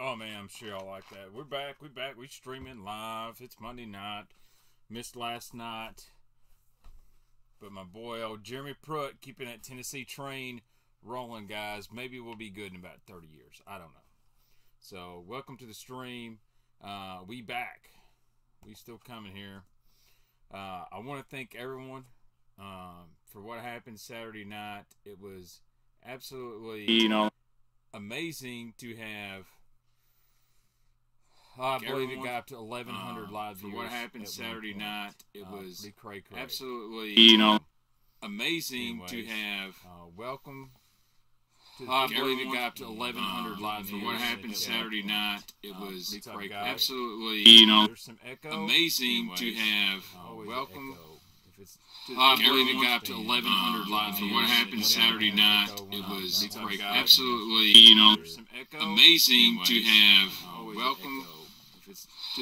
Oh man, I'm sure y'all like that. We're back. We're back. We're streaming live. It's Monday night. Missed last night. But my boy, old Jeremy Pruitt, keeping that Tennessee train rolling, guys. Maybe we'll be good in about 30 years. I don't know. So, welcome to the stream. We back. We still coming here. I want to thank everyone for what happened Saturday night. It was absolutely, amazing to have. I believe it got up to 1,100 live viewers. What happened Saturday night, it was absolutely, amazing to have. Welcome. I believe it got up to 1,100 live viewers. What happened Saturday night, it was absolutely, amazing to have. Welcome. I believe it got up to 1,100 live viewers. What happened Saturday night, it was absolutely, amazing to have. Welcome.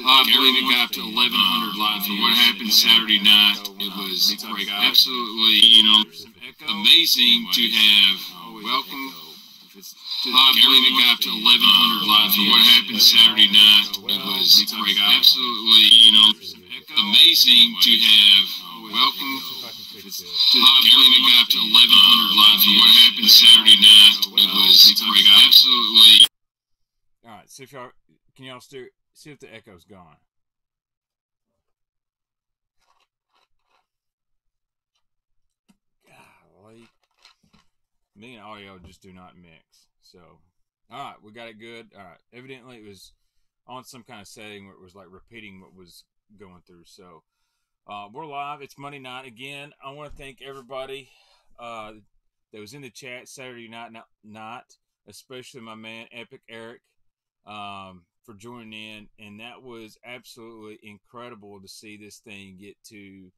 I believe it got up to 1,100 live viewers. What happened Saturday night, it was absolutely, amazing to have. Welcome. I believe it got up to 1,100 live viewers. What happened Saturday night, it was absolutely, amazing to have. Welcome. I believe it got up to 1,100 live viewers. What happened Saturday night, it was absolutely. All right, so if y'all can y'all still see if the echo's gone. Golly. Me and audio just do not mix. So, all right, we got it good. All right. Evidently, it was on some kind of setting where it was like repeating what was going through. So, we're live. It's Monday night again. I want to thank everybody that was in the chat Saturday night, especially my man, Epic Eric. For joining in, and that was absolutely incredible to see this thing get to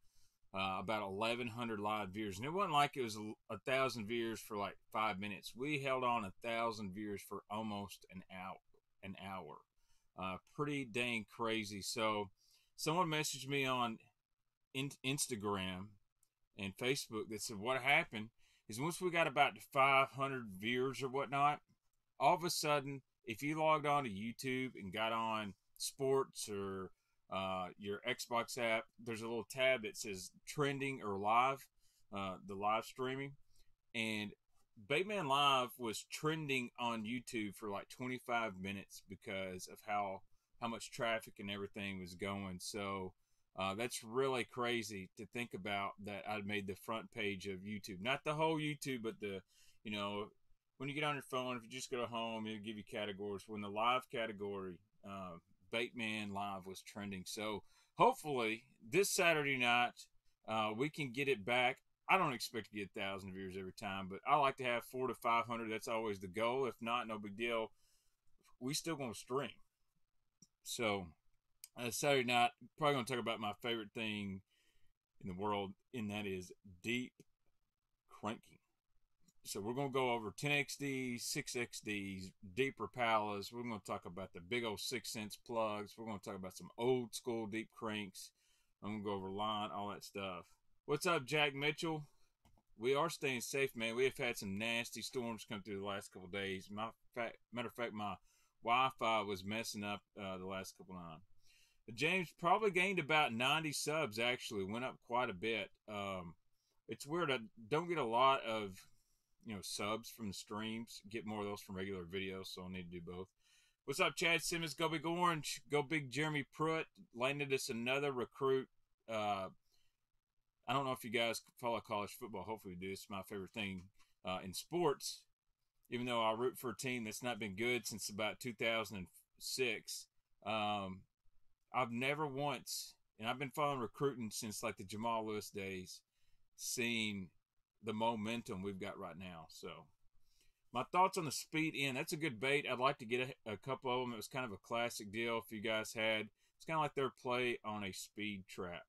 about 1,100 live viewers. And it wasn't like it was 1,000 viewers for like 5 minutes. We held on 1,000 viewers for almost an hour. Pretty dang crazy. So someone messaged me on Instagram and Facebook that said what happened is once we got about 500 viewers or whatnot, all of a sudden, if you logged on to YouTube and got on sports or your Xbox app, there's a little tab that says trending or live, the live streaming. And Bateman Live was trending on YouTube for like 25 minutes because of how much traffic and everything was going. So that's really crazy to think about that I made the front page of YouTube. Not the whole YouTube, but the, when you get on your phone, if you just go home, it'll give you categories. When the live category, Bateman Live was trending. So hopefully this Saturday night, we can get it back. I don't expect to get 1,000 viewers every time, but I like to have 400 to 500. That's always the goal. If not, no big deal. We still going to stream. So Saturday night, probably going to talk about my favorite thing in the world, and that is deep cranking. So we're going to go over 10XDs, 6XDs, deep Rapalas. We're going to talk about the big old 6 cents plugs. We're going to talk about some old school deep cranks. I'm going to go over line, all that stuff. What's up, Jack Mitchell? We are staying safe, man. We have had some nasty storms come through the last couple of days. Matter of fact, my Wi-Fi was messing up the last couple of times. James probably gained about 90 subs, actually. Went up quite a bit. It's weird. I don't get a lot of subs from the streams. Get more of those from regular videos, so I'll need to do both. What's up, Chad Simmons? Go Big Orange. Go Big Jeremy Pruitt. Landed us another recruit. I don't know if you guys follow college football. Hopefully we do. It's my favorite thing in sports. Even though I root for a team that's not been good since about 2006. I've never once, and I've been following recruiting since like the Jamal Lewis days, seen the momentum we've got right now. So my thoughts on the speed in, that's a good bait. I'd like to get a couple of them. It was kind of a classic deal if you guys had. It's kind of like their play on a speed trap.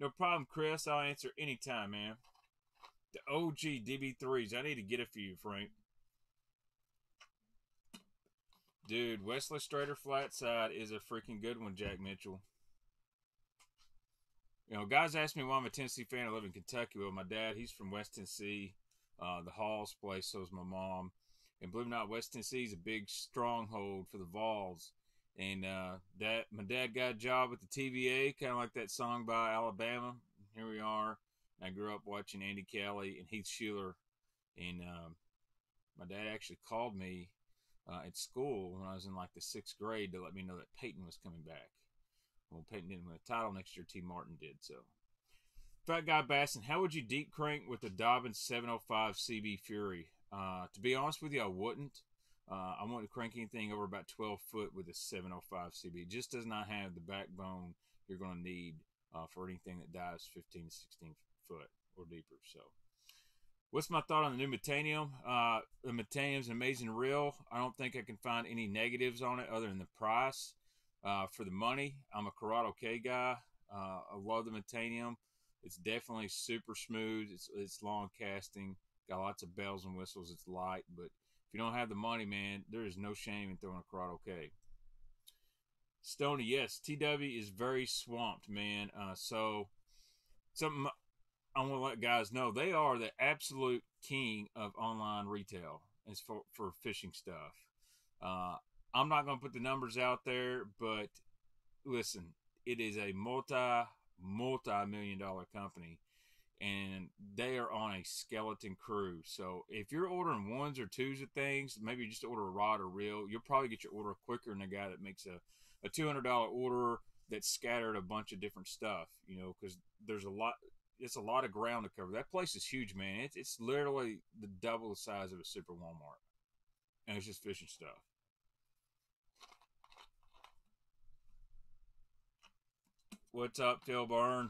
No problem, Chris. I'll answer anytime, man. The OG DB3s. I need to get a few, Frank. Dude, Wesley Strader flat side is a freaking good one, Jack Mitchell. Guys ask me why I'm a Tennessee fan. I live in Kentucky. Well, my dad, he's from West Tennessee. The Halls place, so is my mom. in Bloomington, West Tennessee is a big stronghold for the Vols. And that my dad got a job with the TVA, kind of like that song by Alabama. Here we are. I grew up watching Andy Calley and Heath Shuler. And my dad actually called me at school when I was in like the 6th grade to let me know that Peyton was coming back. Well, Peyton didn't win a title next year. T. Martin did, so. Fat Guy Bassin, how would you deep crank with the Dobbins 705 CB Fury? To be honest with you, I wouldn't. I wouldn't crank anything over about 12 foot with a 705 CB. It just does not have the backbone you're going to need for anything that dives 15 to 16 foot or deeper. So, what's my thought on the new Metanium? The Metanium's an amazing reel. I don't think I can find any negatives on it other than the price. For the money, I'm a Corrado K guy. I love the Metanium. It's definitely super smooth. It's long casting. Got lots of bells and whistles. It's light, but if you don't have the money, man, there is no shame in throwing a Corrado K. Stoney, yes, TW is very swamped, man. So something I want to let guys know, they are the absolute king of online retail as for fishing stuff. I'm not going to put the numbers out there, but listen, it is a multi-million-dollar company, and they are on a skeleton crew. So if you're ordering 1s or 2s of things, maybe you just order a rod or reel, you'll probably get your order quicker than a guy that makes a $200 order that's scattered a bunch of different stuff, you know, because there's a lot, it's a lot of ground to cover. That place is huge, man. It's literally the double the size of a Super Walmart, and it's just fishing stuff. What's up, Phil Byrne?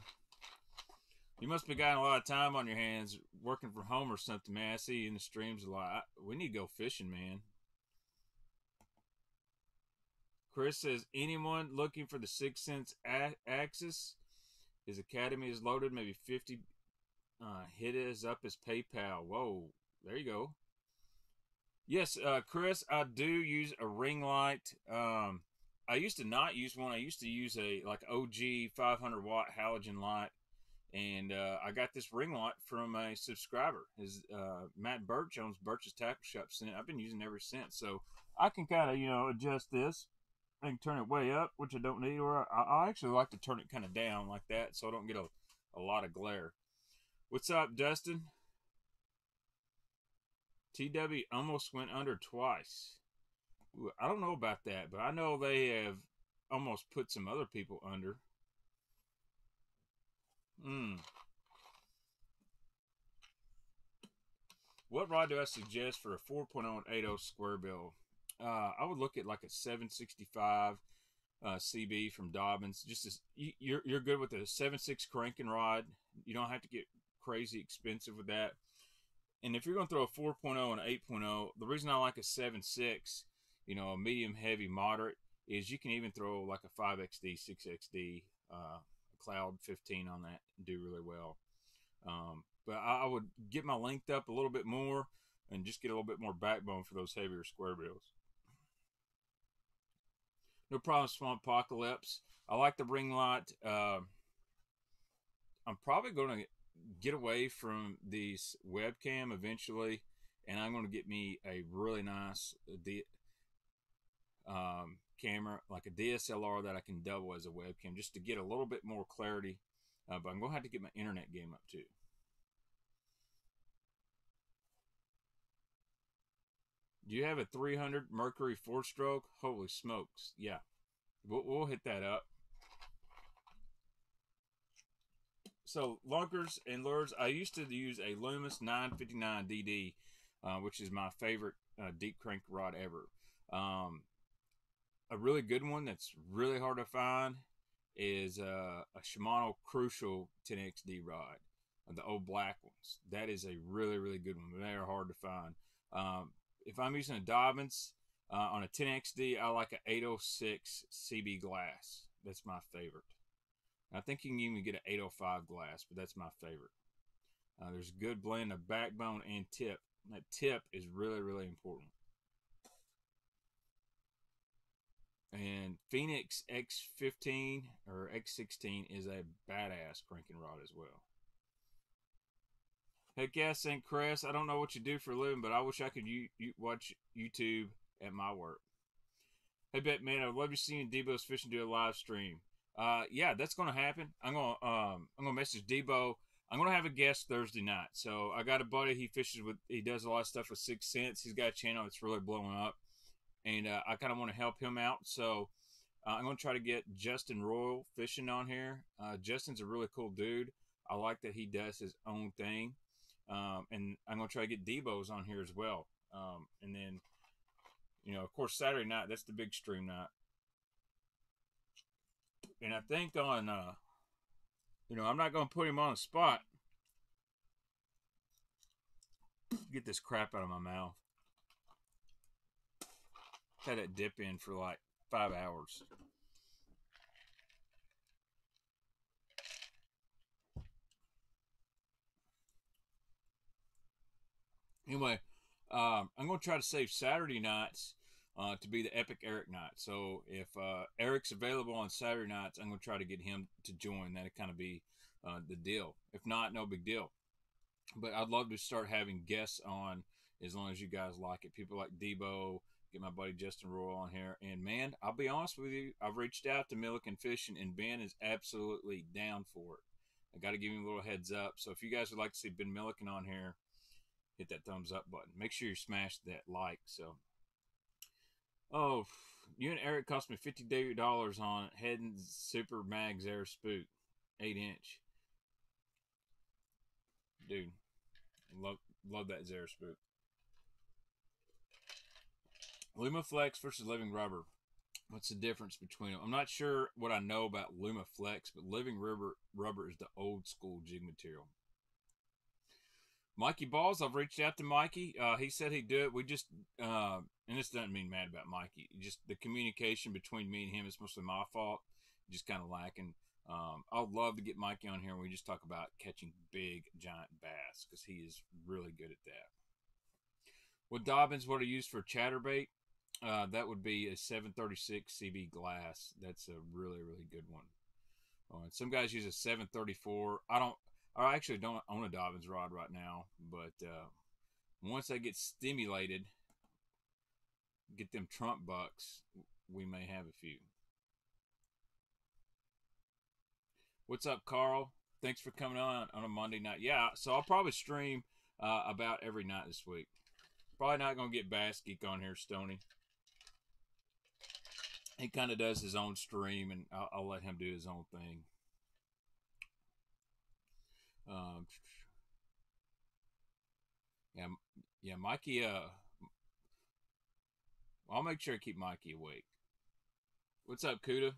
You must be getting a lot of time on your hands working from home or something, man. I see you in the streams a lot. We need to go fishing, man. Chris says, anyone looking for the 6 cents Axis? His Academy is loaded. Maybe 50 hit as up as PayPal. Whoa, there you go. Yes, Chris, I do use a ring light. I used to not use one. I used to use a like OG 500 watt halogen light, and I got this ring light from a subscriber. His Matt Birch owns Birch's Tackle Shop. I've been using it ever since, so I can kind of, you know, adjust this. I can turn it way up, which I don't need, or I actually like to turn it kind of down like that, so I don't get a lot of glare. What's up, Dustin? TW almost went under twice. I don't know about that, but I know they have almost put some other people under. What rod do I suggest for a 4.0 and 8.0 square bill? I would look at like a 765 CB from Dobbins. Just as, you're good with a 7.6 cranking rod. You don't have to get crazy expensive with that. And if you're going to throw a 4.0 and 8.0, the reason I like a 7.6, you know, a medium, heavy, moderate, is you can even throw like a 5XD, 6XD, Cloud 15 on that and do really well. But I would get my length up a little bit more and just get a little bit more backbone for those heavier square bills. No problem, Swampocalypse. I like the ring light. I'm probably going to get away from these webcam eventually, and I'm going to get me a really nice camera, like a DSLR that I can double as a webcam, just to get a little bit more clarity. But I'm going to have to get my internet game up too. Do you have a 300 Mercury 4-stroke? Holy smokes. Yeah. We'll hit that up. So, lunkers and lures. I used to use a Loomis 959 DD, which is my favorite deep crank rod ever. A really good one that's really hard to find is a Shimano Crucial 10XD rod, the old black ones. That is a really, really good one. They are hard to find. If I'm using a Dobbins on a 10XD, I like an 806 CB glass. That's my favorite. I think you can even get an 805 glass, but that's my favorite. There's a good blend of backbone and tip. That tip is really, really important. And Phoenix X15 or X16 is a badass cranking rod as well. Heck yes, and Chris, I don't know what you do for a living, but I wish I could watch YouTube at my work. Hey, Batman, I'd love to see you and Debo's Fishing do a live stream. Yeah, that's going to happen. I'm gonna message Debo. I'm gonna have a guest Thursday night. So I got a buddy. He fishes with. He does a lot of stuff with Sixth Sense. He's got a channel that's really blowing up, and I kind of want to help him out. So I'm gonna try to get Justin Royal Fishing on here. Justin's a really cool dude. I like that he does his own thing, and I'm gonna try to get Debo's on here as well. And then, you know, of course, Saturday night. That's the big stream night. And I think on, you know, I'm not going to put him on the spot. Get this crap out of my mouth. Had that dip in for like 5 hours. Anyway, I'm going to try to save Saturday nights. To be the Epic Eric night. So if Eric's available on Saturday nights, I'm going to try to get him to join. That'll kind of be the deal. If not, no big deal. But I'd love to start having guests on as long as you guys like it. People like Debo, get my buddy Justin Royal on here. And, man, I'll be honest with you, I've reached out to Milliken Fishing, and Ben is absolutely down for it. I got to give him a little heads up. So if you guys would like to see Ben Milliken on here, hit that thumbs up button. Make sure you smash that like. So. Oh, you and Eric cost me $50 on Head and Super Mags Air Spook 8-inch. Dude, love that Zara Spook. LumaFlex versus Living Rubber. What's the difference between them? I'm not sure what I know about LumaFlex, but Living Rubber is the old school jig material. Mikey Balls, I've reached out to Mikey. He said he'd do it. We just, and this doesn't mean mad about Mikey. Just the communication between me and him is mostly my fault. Just kind of lacking. I'd love to get Mikey on here and we just talk about catching big, giant bass because he is really good at that. With Dobbins, what I use for chatterbait, that would be a 736 CB glass. That's a really, really good one. Some guys use a 734. I actually don't own a Dobbins rod right now, but once I get stimulated, get them trump bucks, we may have a few. What's up, Carl? Thanks for coming on a Monday night. Yeah, so I'll probably stream about every night this week. Probably not going to get Bass Geek on here, Stoney. He kind of does his own stream, and I'll let him do his own thing. Yeah, Mikey, I'll make sure I keep Mikey awake. What's up, Kuda?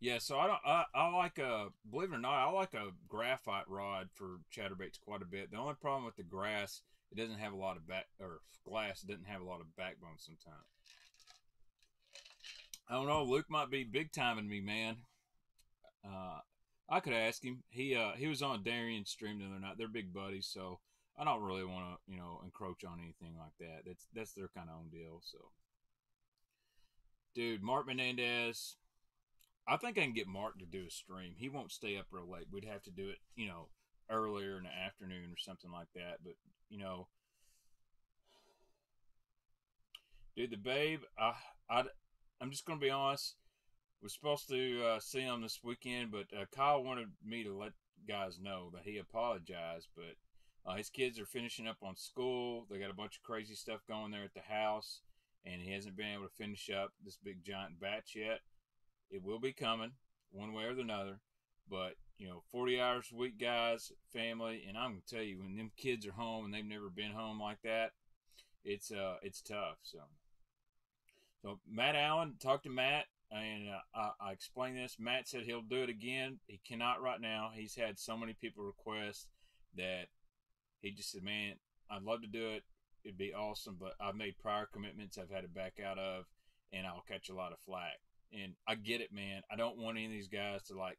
Yeah, so I like a, believe it or not, I like a graphite rod for chatterbaits quite a bit. The only problem with the grass, it doesn't have a lot of glass doesn't have a lot of backbone sometimes. I don't know, Luke might be big timing me, man. I could ask him. He was on Darian's stream the other night. They're big buddies, so I don't really want to, you know, encroach on anything like that. That's their kind of own deal. So, dude, Mark Menendez, I think I can get Mark to do a stream. He won't stay up real late. We'd have to do it, you know, earlier in the afternoon or something like that. But you know, dude, the babe, I'm just gonna be honest. We're supposed to see him this weekend, but Kyle wanted me to let guys know that he apologized, but his kids are finishing up on school. They got a bunch of crazy stuff going there at the house, and he hasn't been able to finish up this big giant batch yet. It will be coming one way or another, but, you know, 40 hours a week, guys, family, and I'm going to tell you, when them kids are home and they've never been home like that, it's tough. So Matt Allen, talked to Matt. And I explained this. Matt said he'll do it again. He cannot right now. He's had so many people request that he just said, man, I'd love to do it. It'd be awesome, but I've made prior commitments I've had to back out of, and I'll catch a lot of flack. And I get it, man. I don't want any of these guys to, like,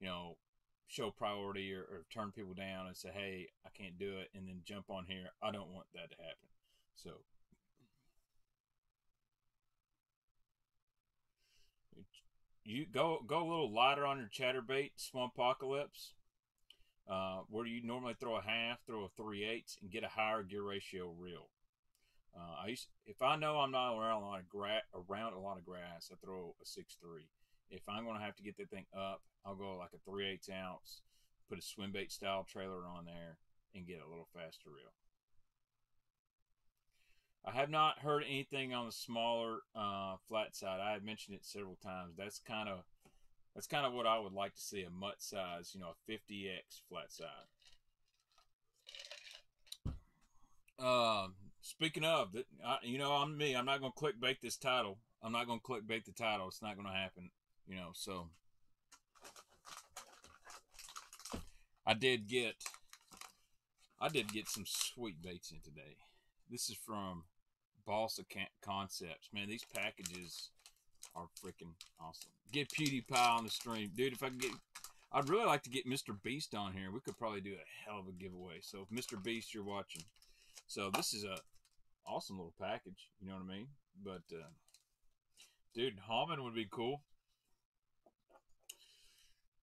you know, show priority or turn people down and say, hey, I can't do it, and then jump on here. I don't want that to happen. So, you go a little lighter on your chatterbait, Swampocalypse. where you normally throw a half, throw a 3/8 and get a higher gear ratio reel. If I know I'm not around a lot of grass, I throw a 6/3. If I'm going to have to get that thing up, I'll go like a 3/8 ounce, put a swim bait style trailer on there, and get a little faster reel. I have not heard anything on the smaller flat side. I have mentioned it several times. That's kind of what I would like to see, a mutt size, you know, a 50X flat side. Speaking of, you know, I'm me. I'm not going to clickbait this title. I'm not going to clickbait the title. It's not going to happen, you know. So I did get some sweet baits in today. This is from Balsa Concepts. Man, these packages are freaking awesome. Get PewDiePie on the stream. Dude, if I could get... I'd really like to get Mr. Beast on here. We could probably do a hell of a giveaway. So, if Mr. Beast, you're watching. So, this is a awesome little package. You know what I mean? But, dude, Hammond would be cool.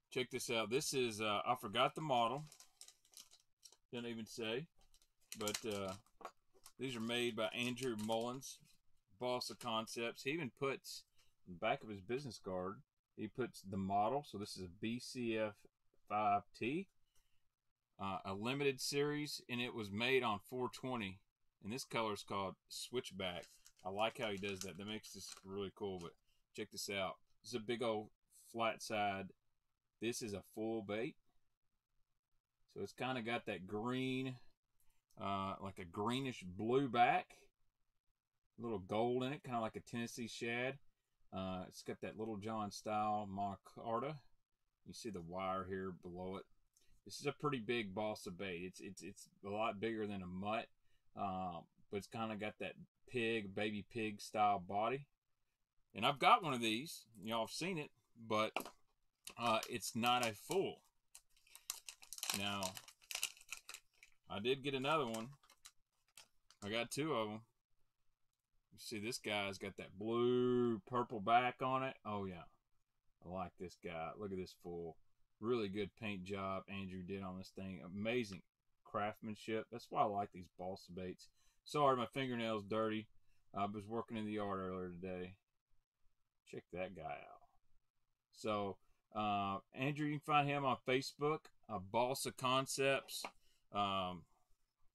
Check this out. This is... I forgot the model. Didn't even say. But, these are made by Andrew Mullins, Balsa Concepts. He even puts, in the back of his business card, he puts the model. So this is a BCF5T, a limited series, and it was made on 420. And this color is called Switchback. I like how he does that. That makes this really cool, but check this out. This is a big old flat side. This is a full bait. So it's kind of got that green... like a greenish blue back, a little gold in it, kind of like a Tennessee shad. It's got that Little John style micarta. You see the wire here below it. This is a pretty big balsa bait. It's a lot bigger than a mutt, but it's kind of got that pig, baby pig style body. And I've got one of these. Y'all have seen it, but it's not a full. Now, I did get another one. I got two of them. You see this guy's got that blue purple back on it. Oh yeah, I like this guy. Look at this foil. Really good paint job Andrew did on this thing. Amazing craftsmanship. That's why I like these balsa baits. Sorry, my fingernails dirty. I was working in the yard earlier today. Check that guy out. So Andrew, you can find him on Facebook, Balsa Concepts.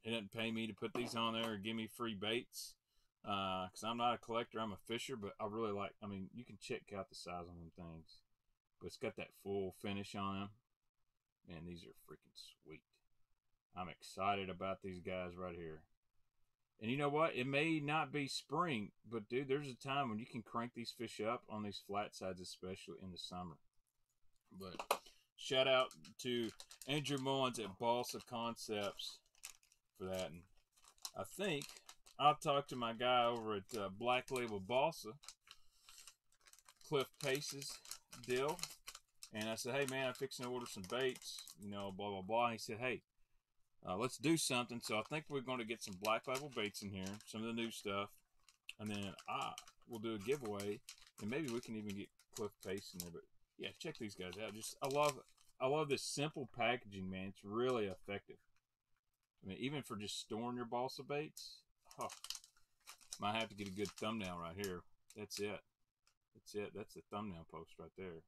It didn't pay me to put these on there or give me free baits, because I'm not a collector, I'm a fisher, but I really like, I mean, you can check out the size on them things, but it's got that full finish on them. Man, these are freaking sweet. I'm excited about these guys right here. And you know what, it may not be spring, but dude, there's a time when you can crank these fish up on these flat sides, especially in the summer. But shout out to Andrew Mullins at Balsa Concepts for that. And I think I've talked to my guy over at Black Label Balsa, Cliff Pace's deal. And I said, hey, man, I'm fixing to order some baits, you know, blah, blah, blah. And he said, hey, let's do something. So I think we're going to get some Black Label baits in here, some of the new stuff. And then we'll do a giveaway. And maybe we can even get Cliff Pace in there. But, yeah, check these guys out. Just I love this simple packaging, man. It's really effective. I mean, even for just storing your balsa baits, oh, might have to get a good thumbnail right here. That's it. That's it. That's the thumbnail post right there.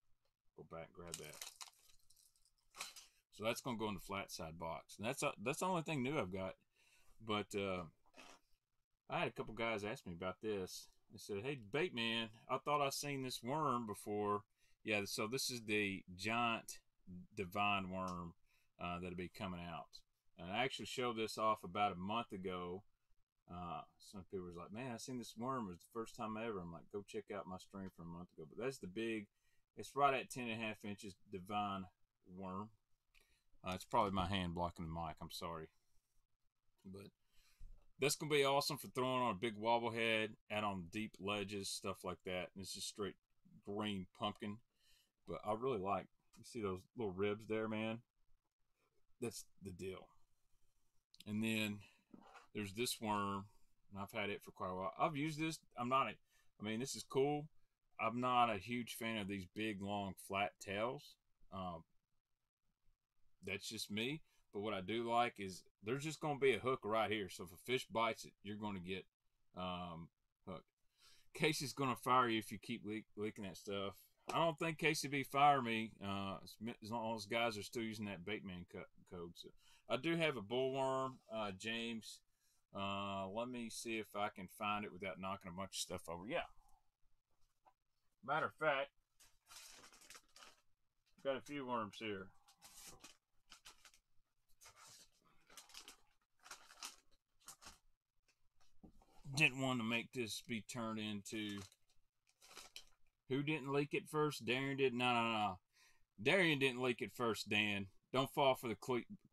Go back, grab that. So that's gonna go in the flat side box, and that's the only thing new I've got. But I had a couple guys ask me about this. They said, "Hey, bait man, I thought I seen this worm before." Yeah, so this is the giant divine worm that'll be coming out. And I actually showed this off about a month ago. Some people was like, man, I seen this worm. It was the first time ever. I'm like, go check out my stream from a month ago. But that's the big, it's right at 10.5 inches divine worm. It's probably my hand blocking the mic. I'm sorry. But that's going to be awesome for throwing on a big wobblehead, out on deep ledges, stuff like that. And it's just straight green pumpkin. But I really like, you see those little ribs there, man? That's the deal. And then there's this worm, and I've had it for quite a while. I've used this. I mean, this is cool. I'm not a huge fan of these big, long, flat tails. That's just me. But what I do like is there's just going to be a hook right here. So if a fish bites it, you're going to get hooked. Casey's going to fire you if you keep leaking that stuff. I don't think Casey B fire me as long as guys are still using that Baitman code. So I do have a bullworm, James. Let me see if I can find it without knocking a bunch of stuff over. Yeah. Matter of fact, got a few worms here. Didn't want to make this be turned into who didn't leak it first. Darren did. No. Darren didn't leak it first, Dan. Don't fall for the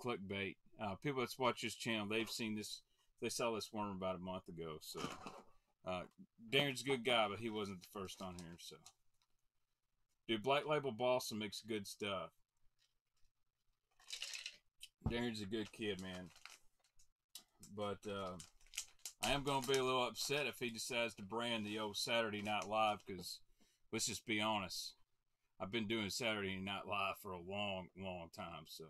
clickbait. People that's watch this channel, they've seen this. They saw this worm about a month ago. So Darren's a good guy, but he wasn't the first on here. So, dude, Black Label Balsam makes good stuff. Darren's a good kid, man. But I am going to be a little upset if he decides to brand the old Saturday Night Live, because let's just be honest, I've been doing Saturday Night Live for a long, long time. So,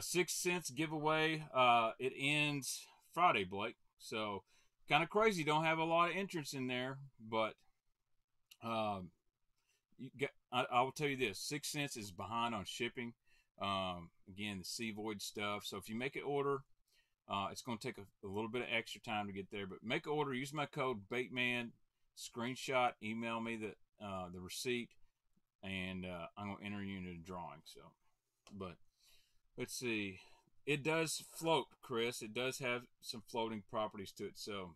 6 cents giveaway. It ends Friday, Blake. So, kind of crazy. Don't have a lot of entrants in there, but I will tell you this: 6 cents is behind on shipping. Again, the Sea Void stuff. So, if you make an order. It's going to take a little bit of extra time to get there, but make an order. Use my code Baitman. Screenshot, email me the receipt, and I'm going to enter you into the drawing. So, but let's see. It does float, Chris. It does have some floating properties to it. So,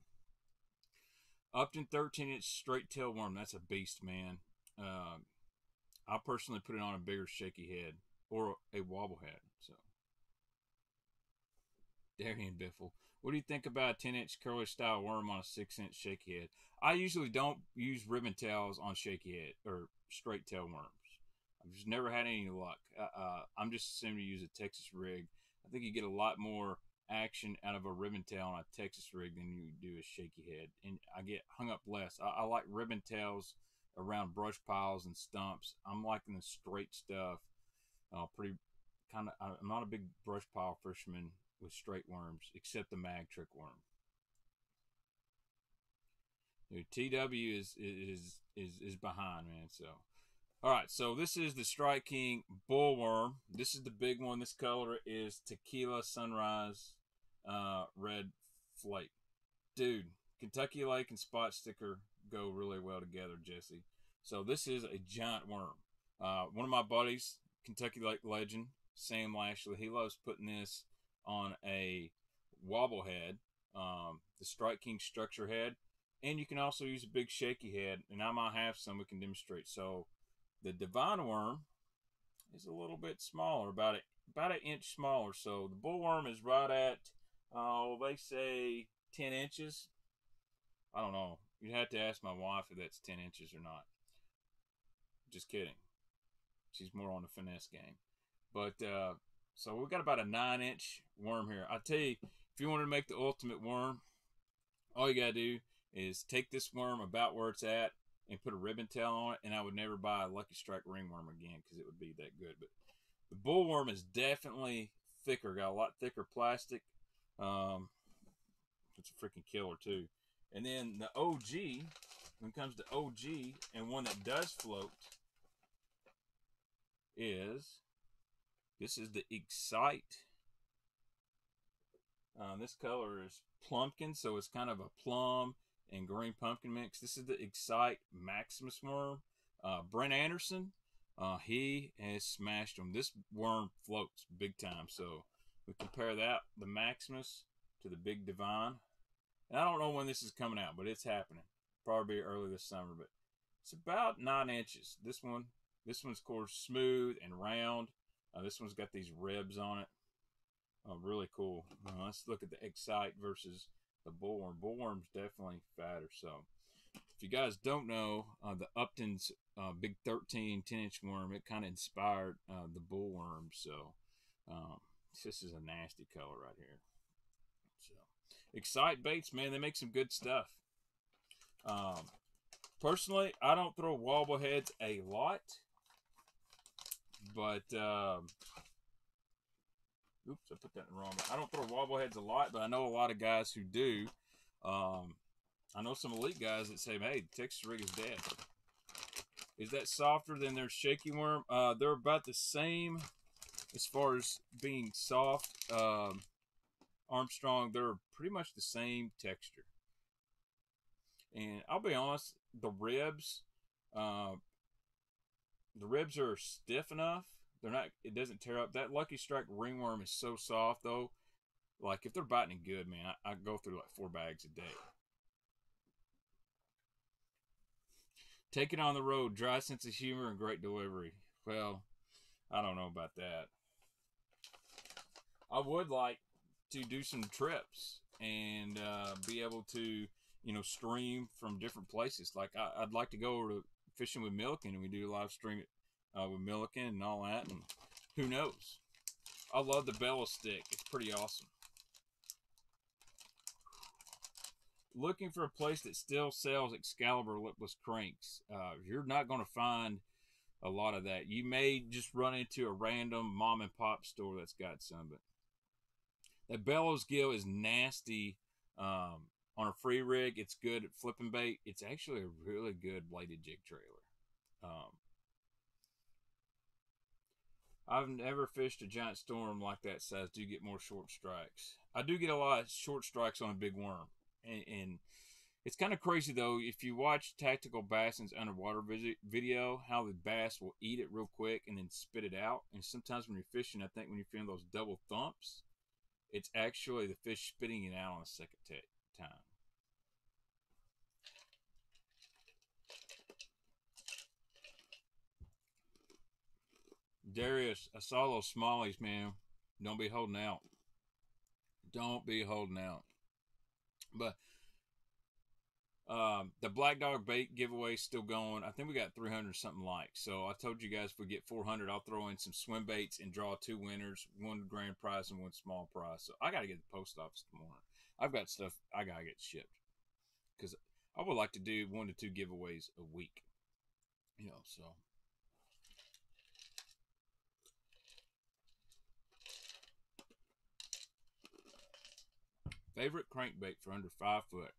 Upton 13-inch straight tail worm. That's a beast, man. I personally put it on a bigger shaky head or a wobble head. So. Darian Biffle, what do you think about a 10-inch curly style worm on a 6-inch shaky head? I usually don't use ribbon tails on shaky head or straight tail worms. I've just never had any luck. I'm just assuming to use a Texas rig. I think you get a lot more action out of a ribbon tail on a Texas rig than you do a shaky head, and I get hung up less. I like ribbon tails around brush piles and stumps. I'm liking the straight stuff. I'm not a big brush pile fisherman with straight worms, except the mag trick worm. Dude, TW is behind, man. So, all right. So this is the Strike King bullworm. This is the big one. This color is Tequila Sunrise Red Flake. Dude, Kentucky Lake and Spot Sticker go really well together, Jesse. So this is a giant worm. One of my buddies, Kentucky Lake legend Sam Lashley, he loves putting this on a wobble head, the Strike King structure head, and you can also use a big shaky head, and I might have some we can demonstrate. So the Divine Worm is a little bit smaller, about an inch smaller. So the bullworm is right at, they say 10 inches. I don't know. You'd have to ask my wife if that's 10 inches or not. Just kidding. She's more on the finesse game. But, so we've got about a 9-inch worm here. I tell you, if you wanted to make the ultimate worm, all you got to do is take this worm about where it's at and put a ribbon tail on it, and I would never buy a Lucky Strike ringworm again because it would be that good. But the bullworm is definitely thicker. Got a lot thicker plastic. It's a freaking killer, too. And then the OG, when it comes to OG, and one that does float is... This is the Excite. This color is Plumpkin, so it's kind of a plum and green pumpkin mix. This is the Excite Maximus worm. Brent Anderson, he has smashed them. This worm floats big time, so we compare that, the Maximus, to the Big Divine. And I don't know when this is coming out, but it's happening. Probably early this summer, but it's about 9 inches. This one's, of course, smooth and round. This one's got these ribs on it. Really cool. Let's look at the Excite versus the bullworm. Bullworm's definitely fatter. So if you guys don't know, the Upton's Big 13 10-inch worm, it kind of inspired the bullworm. So this is a nasty color right here. So Excite baits, man, they make some good stuff. Personally, I don't throw wobble heads a lot. But Oops, I put that in wrong. I don't throw wobble heads a lot, but I know a lot of guys who do. I know some elite guys that say, hey, Texas rig is dead. Is that softer than their shaky worm? They're about the same as far as being soft. Armstrong, they're pretty much the same texture. And I'll be honest, the ribs are stiff enough. They're not, it doesn't tear up. That Lucky Strike ringworm is so soft though. Like if they're biting it good, man, I go through like 4 bags a day. Take it on the road, dry sense of humor and great delivery. Well, I don't know about that. I would like to do some trips and be able to, you know, stream from different places. Like I'd like to go over to Fishing with Milliken, and we do live stream with Milliken and all that, and who knows. I love the bellow stick. It's pretty awesome. Looking for a place that still sells Excalibur lipless cranks. You're not going to find a lot of that. You may just run into a random mom and pop store that's got some, but that bellows gill is nasty. On a free rig, it's good at flipping bait. It's actually a really good bladed jig trailer. I've never fished a giant storm like that size. Do you get more short strikes? I do get a lot of short strikes on a big worm. And it's kind of crazy, though, if you watch Tactical Bassin's underwater video, how the bass will eat it real quick and then spit it out. And sometimes when you're fishing, I think when you're feeling those double thumps, it's actually the fish spitting it out on a second time. Darius, I saw those smallies, man. Don't be holding out. Don't be holding out. But the Black Dog bait giveaway is still going. I think we got 300 something likes. So I told you guys if we get 400, I'll throw in some swim baits and draw 2 winners, 1 grand prize and 1 small prize. So I got to get to the post office tomorrow. I've got stuff I got to get shipped because I would like to do 1 to 2 giveaways a week. You know, so. Favorite crankbait for under 5 foot.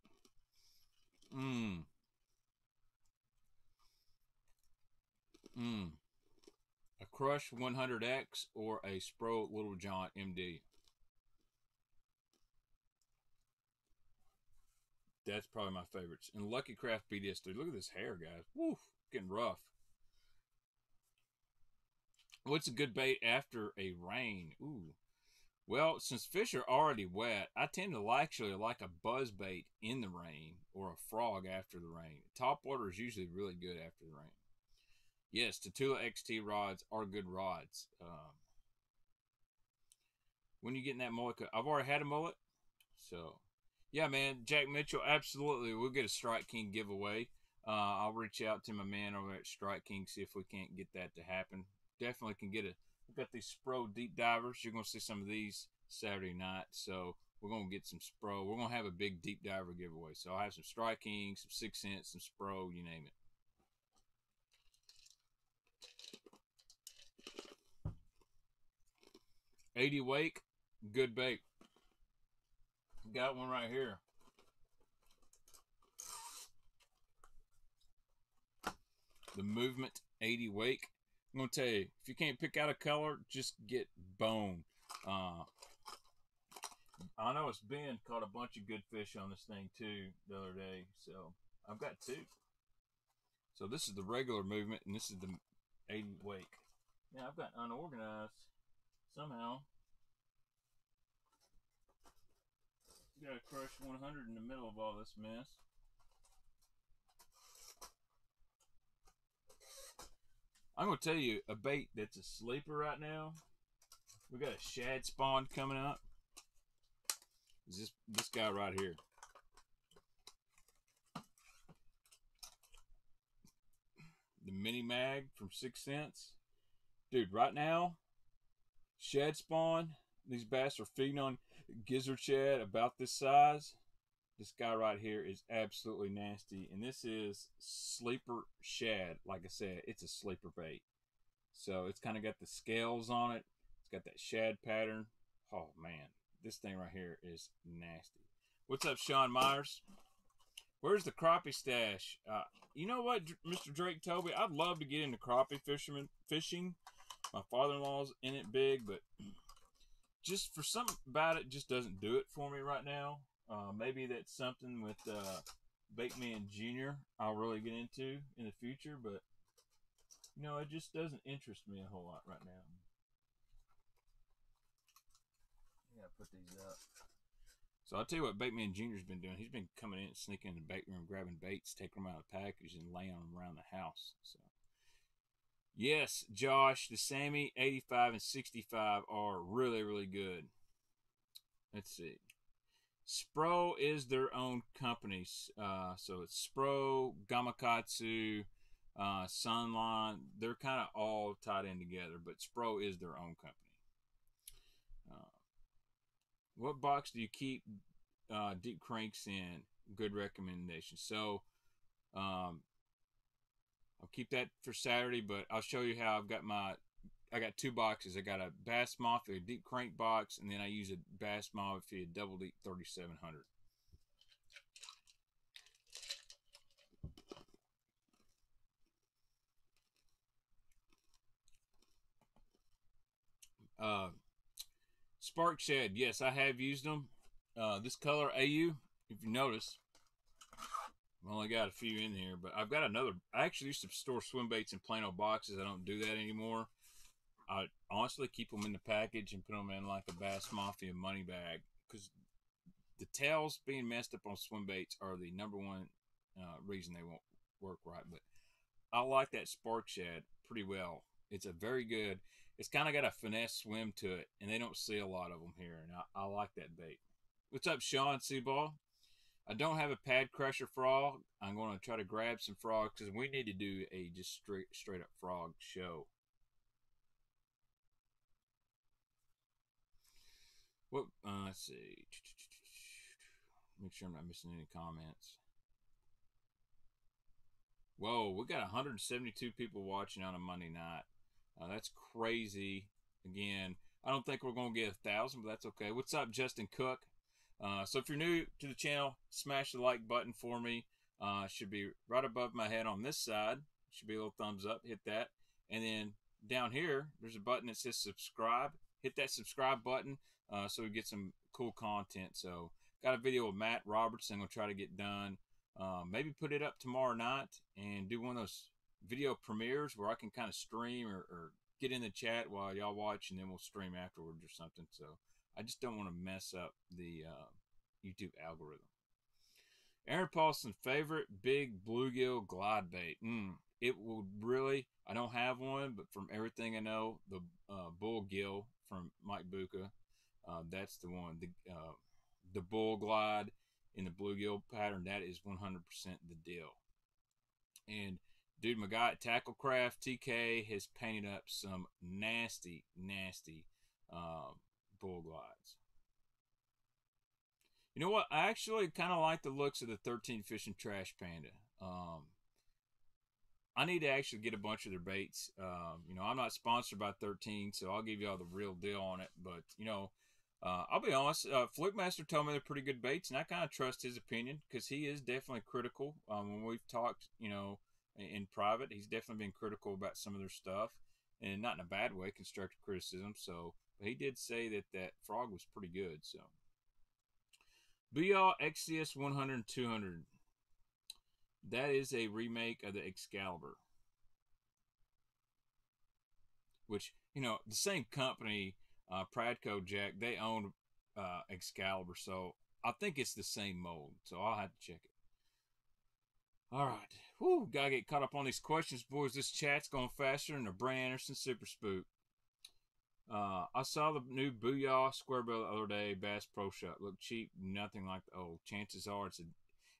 A Crush 100X or a Spro Little John MD. That's probably my favorites. And Lucky Craft BDS3. Look at this hair, guys. Woof, getting rough. What's a good bait after a rain? Ooh. Well, since fish are already wet, I tend to actually like a buzz bait in the rain or a frog after the rain. Top water is usually really good after the rain. Yes, Tatula XT rods are good rods. When you getting that mullet cut? I've already had a mullet. So, yeah, man, Jack Mitchell, absolutely. We'll get a Strike King giveaway. I'll reach out to my man over at Strike King, see if we can't get that to happen. Definitely can get a... We've got these Spro deep divers. You're going to see some of these Saturday night. So we're going to get some Spro. We're going to have a big deep diver giveaway. So I'll have some Strike King, some 6 cents, some Spro, you name it. .80 wake, good bait. Got one right here. The Movement .80 wake. I'm going to tell you, if you can't pick out a color, just get bone. I know it's Ben caught a bunch of good fish on this thing too the other day, so I've got 2. So this is the regular Movement, and this is the .80 wake. Now I've got unorganized somehow. You got a Crush 100 in the middle of all this mess. I'm going to tell you a bait that's a sleeper right now. We got a shad spawn coming up. Is this guy right here. The Mini Mag from 6 Cents. Dude, right now, shad spawn. These bass are feeding on gizzard shad about this size. This guy right here is absolutely nasty. And this is sleeper shad. Like I said, it's a sleeper bait. So it's kind of got the scales on it. It's got that shad pattern. Oh man, this thing right here is nasty. What's up, Sean Myers? Where's the crappie stash? You know what, Mr. Drake Toby? I'd love to get into crappie fishing. My father-in-law's in it big, but just for something about it, just doesn't do it for me right now. Maybe that's something with Bateman Jr. I'll really get into in the future, but you know, it just doesn't interest me a whole lot right now. I gotta put these up. So I'll tell you what Bateman Jr.'s been doing. He's been coming in, sneaking in the bait room, grabbing baits, taking them out of the package, and laying them around the house. So, yes, Josh, the Sammy 85 and 65 are really, really good. Let's see. Spro is their own company. So it's Spro, Gamakatsu, Sunline. They're kind of all tied in together, but Spro is their own company. What box do you keep deep cranks in? Good recommendation. So I'll keep that for Saturday, but I'll show you how I've got my, I got two boxes. I got a Bass Mafia deep crank box, and then I use a Bass Mafia double deep 3700. Spark Shed, yes, I have used them. This color AU, if you notice, I've only got a few in here, but I've got another. I actually used to store swim baits in plain old boxes. I don't do that anymore. I honestly keep them in the package and put them in like a Bass Mafia money bag, because the tails being messed up on swim baits are the number one reason they won't work right. But I like that Spark Shed pretty well. It's a very good. It's kind of got a finesse swim to it, and they don't see a lot of them here, and I like that bait. What's up, Sean Seaball? I don't have a pad crusher frog. I'm going to try to grab some frogs, because we need to do a just straight up frog show. What? Let's see. Make sure I'm not missing any comments. Whoa, we got 172 people watching on a Monday night. That's crazy. Again, I don't think we're going to get 1,000, but that's okay. What's up, Justin Cook? So if you're new to the channel, smash the like button for me. Should be right above my head on this side. Should be a little thumbs up. Hit that. And then down here, there's a button that says subscribe. Hit that subscribe button so we get some cool content. So got a video with Matt Robertson I'm going to try to get done. Maybe put it up tomorrow night and do one of those video premieres where I can kind of stream or get in the chat while y'all watch, and then we'll stream afterwards or something. So I just don't want to mess up the YouTube algorithm. Aaron Paulson, favorite big bluegill glide bait. It will really, I don't have one, but from everything I know, the bull gill from Mike Bucca, that's the one. The bull glide in the bluegill pattern, that is 100% the deal. And dude, my guy at Tacklecraft, TK, has painted up some nasty, nasty bull glides. You know what? I actually kind of like the looks of the 13 Fish and Trash Panda. I need to actually get a bunch of their baits. You know, I'm not sponsored by 13, so I'll give you all the real deal on it. But, you know, I'll be honest, Flickmaster told me they're pretty good baits, and I kind of trust his opinion because he is definitely critical. When we've talked, you know, in private, he's definitely been critical about some of their stuff, and not in a bad way, constructive criticism. So, but he did say that that frog was pretty good. So, Booyah XCS 100, 200. That is a remake of the Excalibur, which, you know, the same company, Pradco Jack, they owned Excalibur. So I think it's the same mold. So I'll have to check it. All right. Whew, gotta get caught up on these questions, boys. This chat's going faster than a Brand Anderson Super Spook. I saw the new Booyah Square Bill the other day, Bass Pro Shop. Looked cheap, nothing like the old. Chances are, it's a,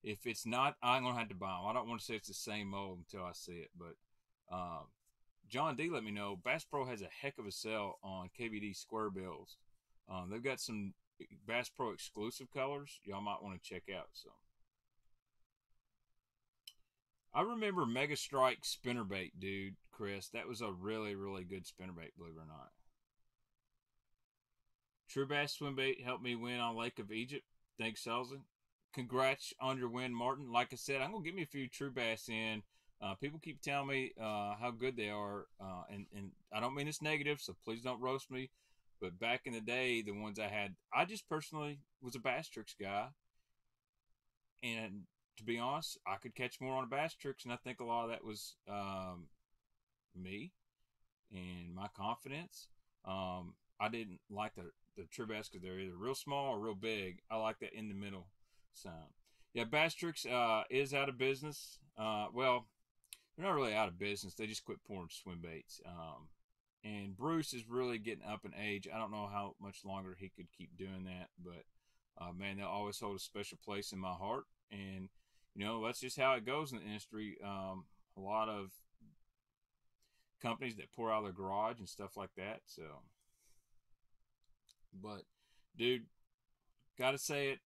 if it's not, I'm going to have to buy them. I don't want to say it's the same mold until I see it. But John D let me know, Bass Pro has a heck of a sale on KVD Square Bills. They've got some Bass Pro exclusive colors y'all might want to check out. So, I remember Mega Strike spinnerbait, dude, Chris. That was a really, really good spinnerbait, believe it or not. True Bass Swim Bait helped me win on Lake of Egypt. Thanks, Selzen. Congrats on your win, Martin. Like I said, I'm going to give me a few true bass in. People keep telling me how good they are, and I don't mean it's negative, so please don't roast me. But back in the day, the ones I had, I just personally was a bass tricks guy. And to be honest, I could catch more on a bass tricks, and I think a lot of that was me and my confidence. I didn't like the true bass because they're either real small or real big. I like that in the middle sound. Yeah, Bass Tricks is out of business. Well, they're not really out of business. They just quit pouring swim baits. And Bruce is really getting up in age. I don't know how much longer he could keep doing that, but man, they'll always hold a special place in my heart. And you know, that's just how it goes in the industry. A lot of companies that pour out of their garage and stuff like that. So, but dude, gotta say it.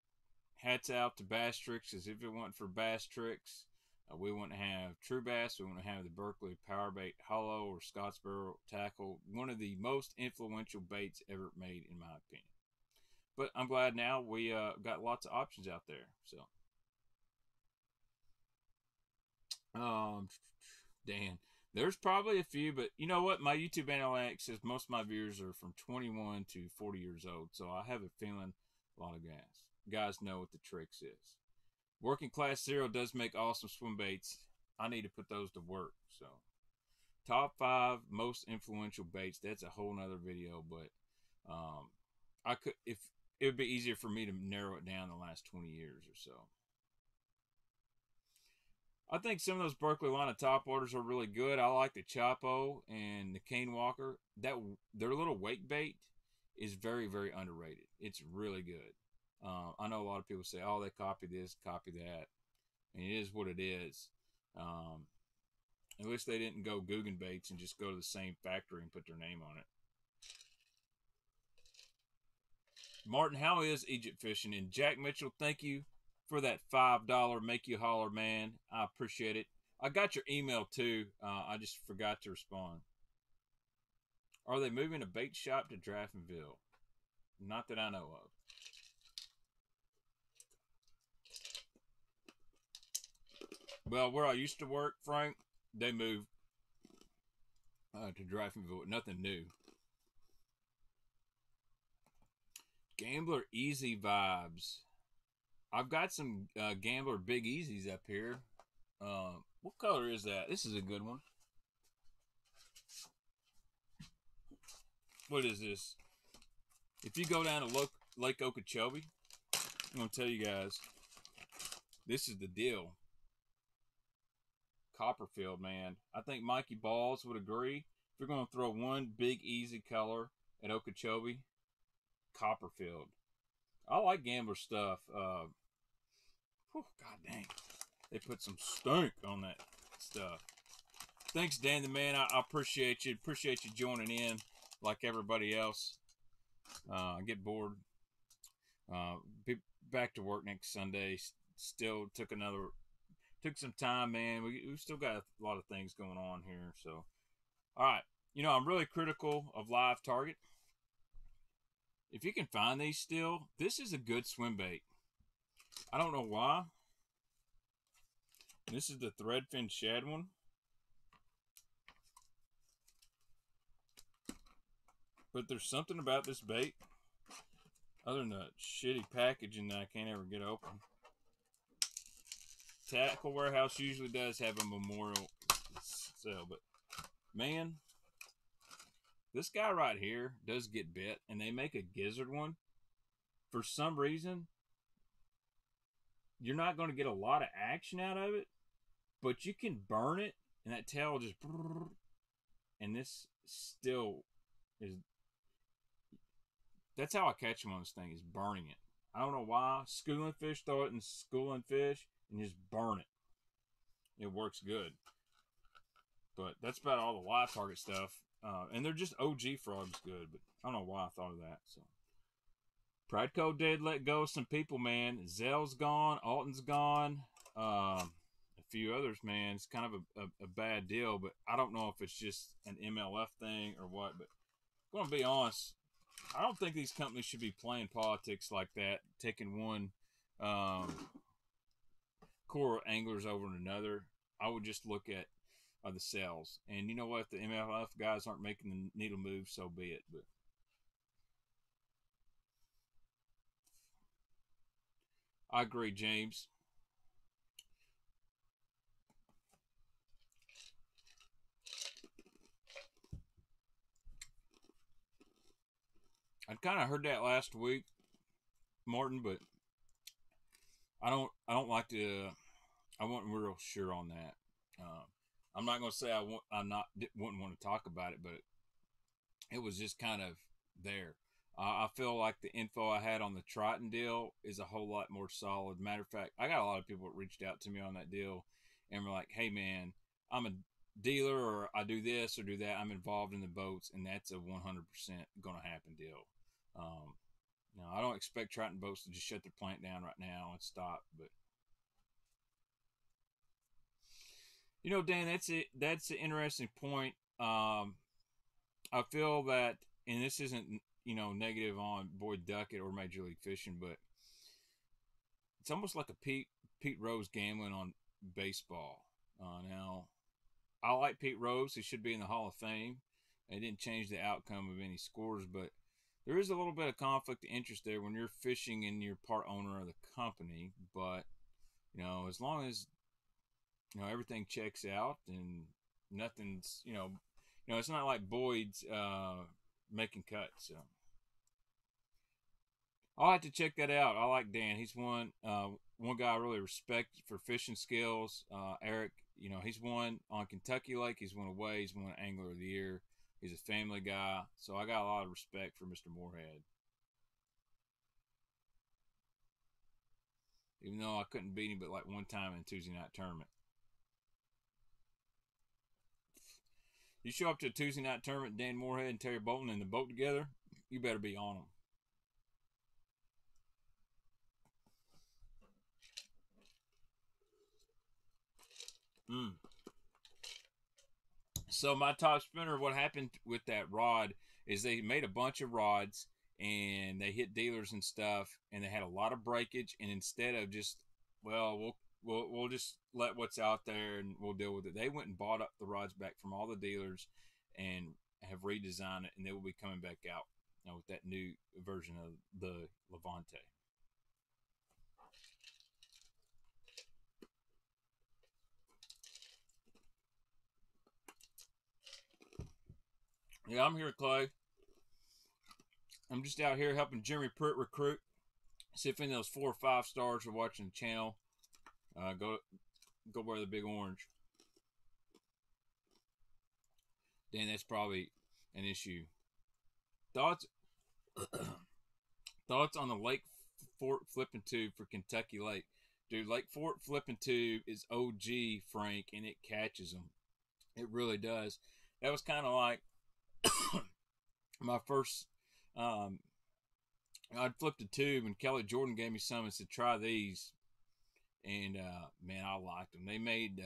Hats out to Bass Tricks, as if it weren't for Bass Tricks, we wouldn't have True Bass, we wouldn't have the Berkeley Powerbait Hollow or Scottsboro Tackle, one of the most influential baits ever made, in my opinion. But I'm glad now we got lots of options out there. So, Dan, there's probably a few, but you know what? My YouTube analytics says most of my viewers are from 21 to 40 years old, so I have a feeling a lot of guys know what the tricks is. Working Class Zero does make awesome swim baits. I need to put those to work. So, top 5 most influential baits. That's a whole nother video, but I could, if it would be easier for me to narrow it down the last 20 years or so. I think some of those Berkeley line of top orders are really good. I like the Chapo and the Cane Walker. That their little wake bait is very, very underrated. It's really good. I know a lot of people say, oh, they copy this, copy that. And it is what it is. At least they didn't go Guggen Baits and just go to the same factory and put their name on it. Martin, how is Egypt fishing? And Jack Mitchell, thank you for that $5 make you holler, man. I appreciate it. I got your email too. I just forgot to respond. Are they moving a bait shop to Draftonville? Not that I know of. Well, where I used to work, Frank, they moved to Draftonville. Nothing new. Gambler Easy Vibes. I've got some Gambler Big Easies up here. What color is that? This is a good one. What is this? If you go down to Lake Okeechobee, I'm going to tell you guys, this is the deal. Copperfield, man. I think Mikey Balls would agree. If you're going to throw one big easy color at Okeechobee, Copperfield. I like Gambler stuff. Whew, god dang. They put some stink on that stuff. Thanks, Dan the Man. I appreciate you. Appreciate you joining in like everybody else. I get bored. Be back to work next Sunday. Still took some time, man. We've still got a lot of things going on here. So, all right. You know, I'm really critical of live target. If you can find these still, this is a good swim bait. I don't know why. This is the Threadfin Shad one. But there's something about this bait, other than the shitty packaging that I can't ever get open. Tackle Warehouse usually does have a memorial sale, but man, this guy right here does get bit, and they make a gizzard one. For some reason, you're not going to get a lot of action out of it, but you can burn it, and that tail just, and this still is, that's how I catch them on this thing, is burning it. I don't know why. Schooling fish, throw it in schooling fish. And just burn it. It works good. But that's about all the live target stuff. And they're just OG frogs good. But I don't know why I thought of that. So, Pradco did let go of some people, man. Zell's gone. Alton's gone. A few others, man. It's kind of a bad deal. But I don't know if it's just an MLF thing or what. But I'm going to be honest. I don't think these companies should be playing politics like that, taking one core of anglers over another. I would just look at the sales. And you know what? The MLF guys aren't making the needle move, so be it. But I agree, James. I kind of heard that last week, Martin, but I don't like to. I wasn't real sure on that. I'm not going to say I wouldn't want to talk about it, but it was just kind of there. I feel like the info I had on the Triton deal is a whole lot more solid. Matter of fact, I got a lot of people that reached out to me on that deal and were like, "Hey man, I'm a dealer, or I do this or do that. I'm involved in the boats," and that's a 100% going to happen deal. Now, I don't expect Triton boats to just shut their plant down right now and stop, but you know, Dan, that's it. That's an interesting point. I feel that, and this isn't, you know, negative on Boyd Duckett or Major League Fishing, but it's almost like a Pete Rose gambling on baseball. Now, I like Pete Rose. He should be in the Hall of Fame. It didn't change the outcome of any scores, but there is a little bit of conflict of interest there when you're fishing and you're part owner of the company. But, you know, as long as, you know, everything checks out and nothing's, you know, it's not like Boyd's making cuts. So I'll have to check that out. I like Dan. He's one guy I really respect for fishing skills. Eric, you know, he's won on Kentucky Lake. He's won away. He's won Angler of the Year. He's a family guy. So I got a lot of respect for Mr. Moorhead. Even though I couldn't beat him but like one time in a Tuesday night tournament. You show up to a Tuesday night tournament, Dan Moorhead and Terry Bolton in the boat together, you better be on them. So my top spinner, what happened with that rod is they made a bunch of rods and they hit dealers and stuff, and they had a lot of breakage, and instead of just, well, we'll just let what's out there and we'll deal with it, they went and bought up the rods back from all the dealers and have redesigned it, and they will be coming back out now with that new version of the Levante. Yeah, I'm here, Clay. I'm just out here helping Jeremy Pruitt recruit. See if any of those 4 or 5 stars are watching the channel. Go wear the big orange. Dan, that's probably an issue. Thoughts on the Lake Fort Flipping Tube for Kentucky Lake. Dude, Lake Fort Flipping Tube is OG, Frank, and it catches them. It really does. That was kind of like my first, I'd flipped a tube, and Kelly Jordan gave me some and said, "Try these." And, man, I liked them. They made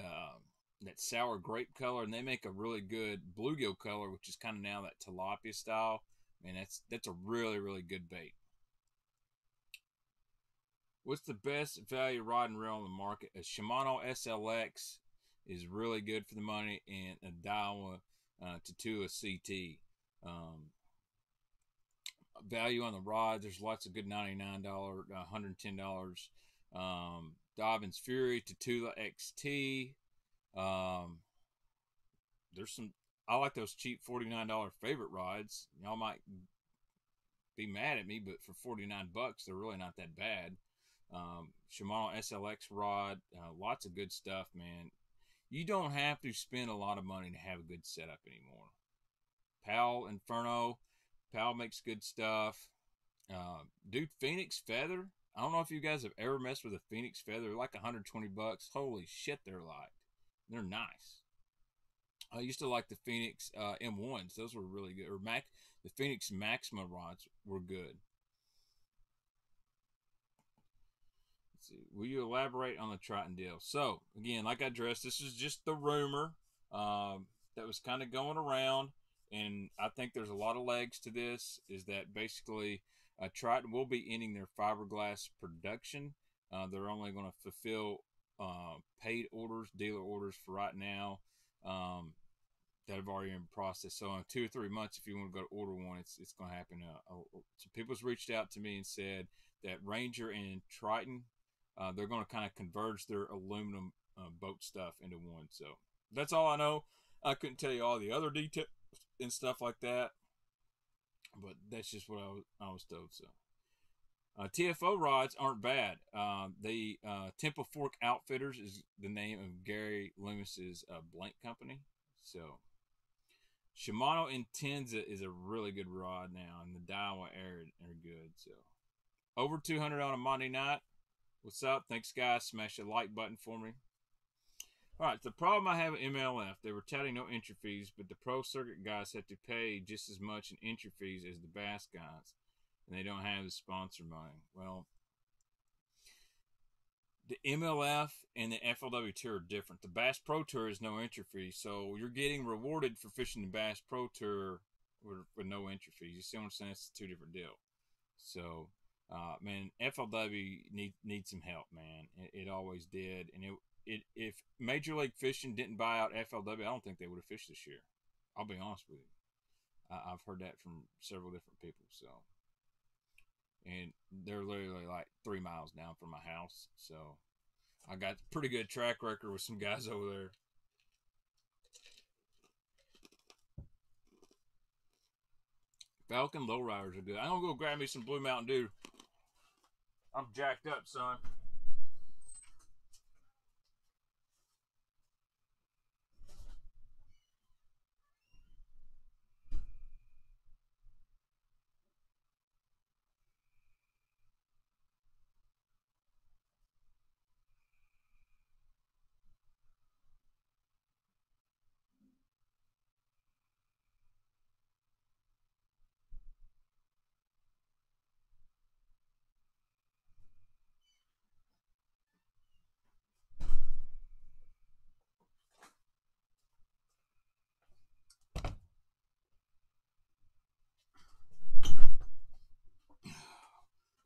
that sour grape color, and they make a really good bluegill color, which is kind of now that tilapia style. Man, that's a really, really good bait. What's the best value rod and reel on the market? A Shimano SLX is really good for the money, and a Daiwa Tatua CT. Value on the rod, there's lots of good $99, $110. Dobbins Fury, Tatula XT. There's some, I like those cheap $49 favorite rods. Y'all might be mad at me, but for 49 bucks, they're really not that bad. Shimano SLX rod, lots of good stuff, man. You don't have to spend a lot of money to have a good setup anymore. Powell Inferno. Powell makes good stuff. Dude, Phoenix Feather. I don't know if you guys have ever messed with a Phoenix Feather. They're like 120 bucks. Holy shit, they're light. They're nice. I used to like the Phoenix M1s. Those were really good. Or the Phoenix Maxima rods were good. Let's see. Will you elaborate on the Triton deal? So, again, like I addressed, this is just the rumor that was kind of going around. and I think there's a lot of legs to this, is that basically Triton will be ending their fiberglass production. They're only going to fulfill paid orders, dealer orders for right now that have already been processed. So in 2 or 3 months, if you want to go to order one, it's going to happen. Some people's reached out to me and said that Ranger and Triton, they're going to kind of converge their aluminum boat stuff into one. So that's all I know. I couldn't tell you all the other details and stuff like that, but that's just what I was told. So TFO rods aren't bad. The Temple Fork Outfitters is the name of Gary Loomis's blank company. So Shimano Intenza is a really good rod now, and the Daiwa Air are good. So over 200 on a Monday night. What's up? Thanks, guys. Smash the like button for me. All right, the problem I have at MLF, they were touting no entry fees, but the pro circuit guys have to pay just as much in entry fees as the bass guys, and they don't have the sponsor money. Well, the MLF and the FLW Tour are different. The Bass Pro Tour is no entry fee, so you're getting rewarded for fishing the Bass Pro Tour with no entry fees. You see what I'm saying? It's two different deals. So, man, FLW needs some help, man. It always did, and if Major League Fishing didn't buy out FLW, I don't think they would have fished this year. I'll be honest with you. I've heard that from several different people. So, and they're literally like 3 miles down from my house. So I got a pretty good track record with some guys over there. Falcon lowriders are good. I'm going to go grab me some Blue Mountain Dew. I'm jacked up, son.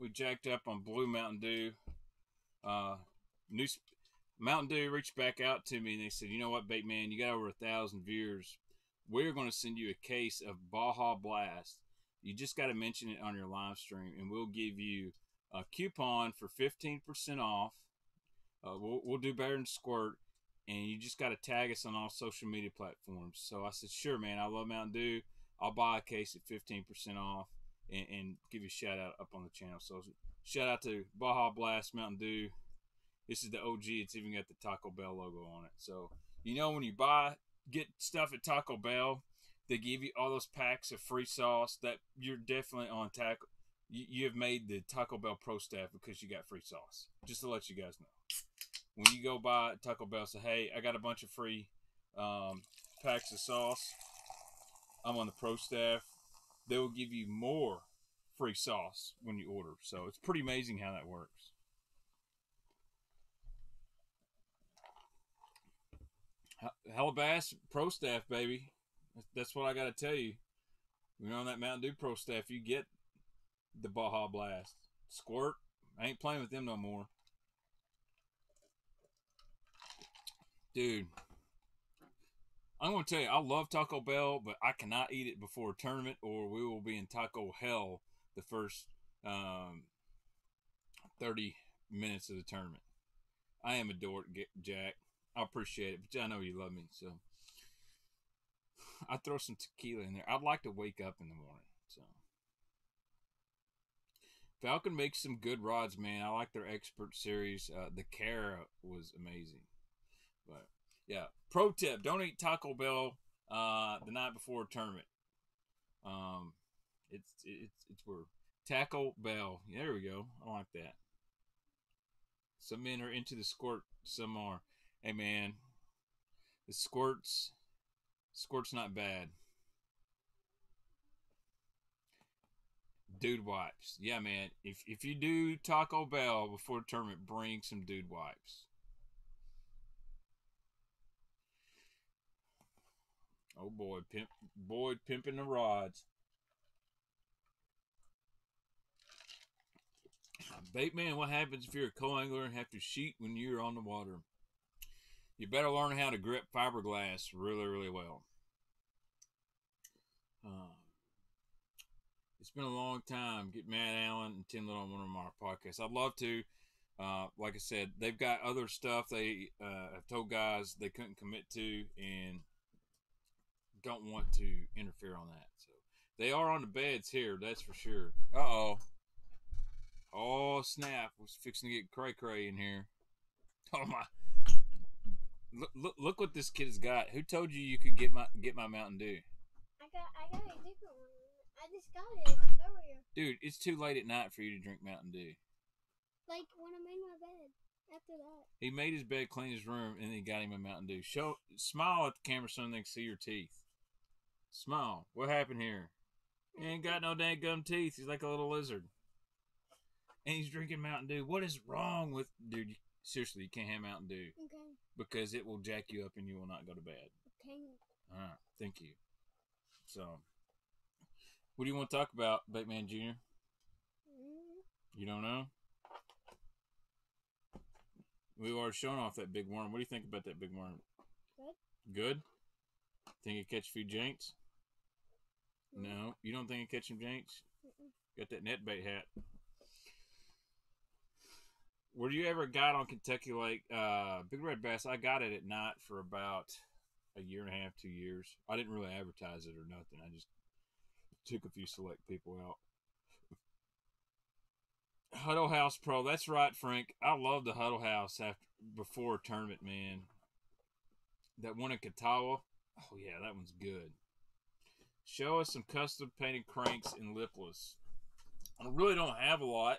We jacked up on Blue Mountain Dew. Mountain Dew reached back out to me and they said, you know what, Bateman, you got over 1,000 viewers. We're going to send you a case of Baja Blast. You just got to mention it on your live stream, and we'll give you a coupon for 15% off. We'll do better than Squirt, and you just got to tag us on all social media platforms. So I said, sure, man, I love Mountain Dew. I'll buy a case at 15% off. And give you a shout out up on the channel. So shout out to Baja Blast Mountain Dew. This is the OG. It's even got the Taco Bell logo on it. So you know when you get stuff at Taco Bell, they give you all those packs of free sauce that you're definitely on taco. You have made the Taco Bell pro staff because you got free sauce. Just to let you guys know, when you go by Taco Bell, say, hey, I got a bunch of free packs of sauce. I'm on the pro staff. They will give you more free sauce when you order. So it's pretty amazing how that works. Hellabass Pro Staff, baby. That's what I got to tell you. You know, on that Mountain Dew Pro Staff, you get the Baja Blast. Squirt, I ain't playing with them no more. Dude. I'm going to tell you, I love Taco Bell, but I cannot eat it before a tournament or we will be in taco hell the first 30 minutes of the tournament. I am a dork, Jack. I appreciate it, but I know you love me, so. I throw some tequila in there. I'd like to wake up in the morning, so. Falcon makes some good rods, man. I like their expert series. The Cara was amazing, but. Yeah, pro tip, don't eat Taco Bell the night before a tournament. It's weird. Taco Bell, there we go. I like that. Some men are into the squirt, some are. Hey, man, the squirt's not bad. Dude wipes. Yeah, man, if you do Taco Bell before a tournament, bring some dude wipes. Oh boy, Pimp Boyd pimping the rods. Baitman, what happens if you're a co-angler and have to sheet when you're on the water? You better learn how to grip fiberglass really, really well. It's been a long time. Get Matt Allen and Tim Little on one of my podcasts. I'd love to. Like I said, they've got other stuff they have told guys they couldn't commit to and don't want to interfere on that. So they are on the beds here, that's for sure. Uh-oh. Oh, snap. I was fixing to get cray-cray in here. Oh, my. Look what this kid's got. Who told you you could get my Mountain Dew? I got a different one. I just got it earlier. Dude, it's too late at night for you to drink Mountain Dew. Like, when I made my bed. After that. He made his bed, cleaned his room, and then got him a Mountain Dew. Smile at the camera so they can see your teeth. Smile. What happened here? He ain't got no dang gum teeth. He's like a little lizard. And he's drinking Mountain Dew. What is wrong with... Dude, seriously, you can't have Mountain Dew. Okay. Because it will jack you up and you will not go to bed. Okay. All right. Thank you. So, what do you want to talk about, Baitman Jr.? Mm. You don't know? We've already shown off that big worm. What do you think about that big worm? Good. Good? Think it catch a few janks? Mm. No. You don't think it catch some janks? Mm-mm. Got that net bait hat. Were you ever got on Kentucky Lake? Big Red Bass, I got it at night for about a year and a half, 2 years. I didn't really advertise it or nothing. I just took a few select people out. Huddle House Pro. That's right, Frank. I love the Huddle House before a tournament, man. That one in Catawba. Oh, yeah, that one's good. Show us some custom painted cranks and lipless. I really don't have a lot.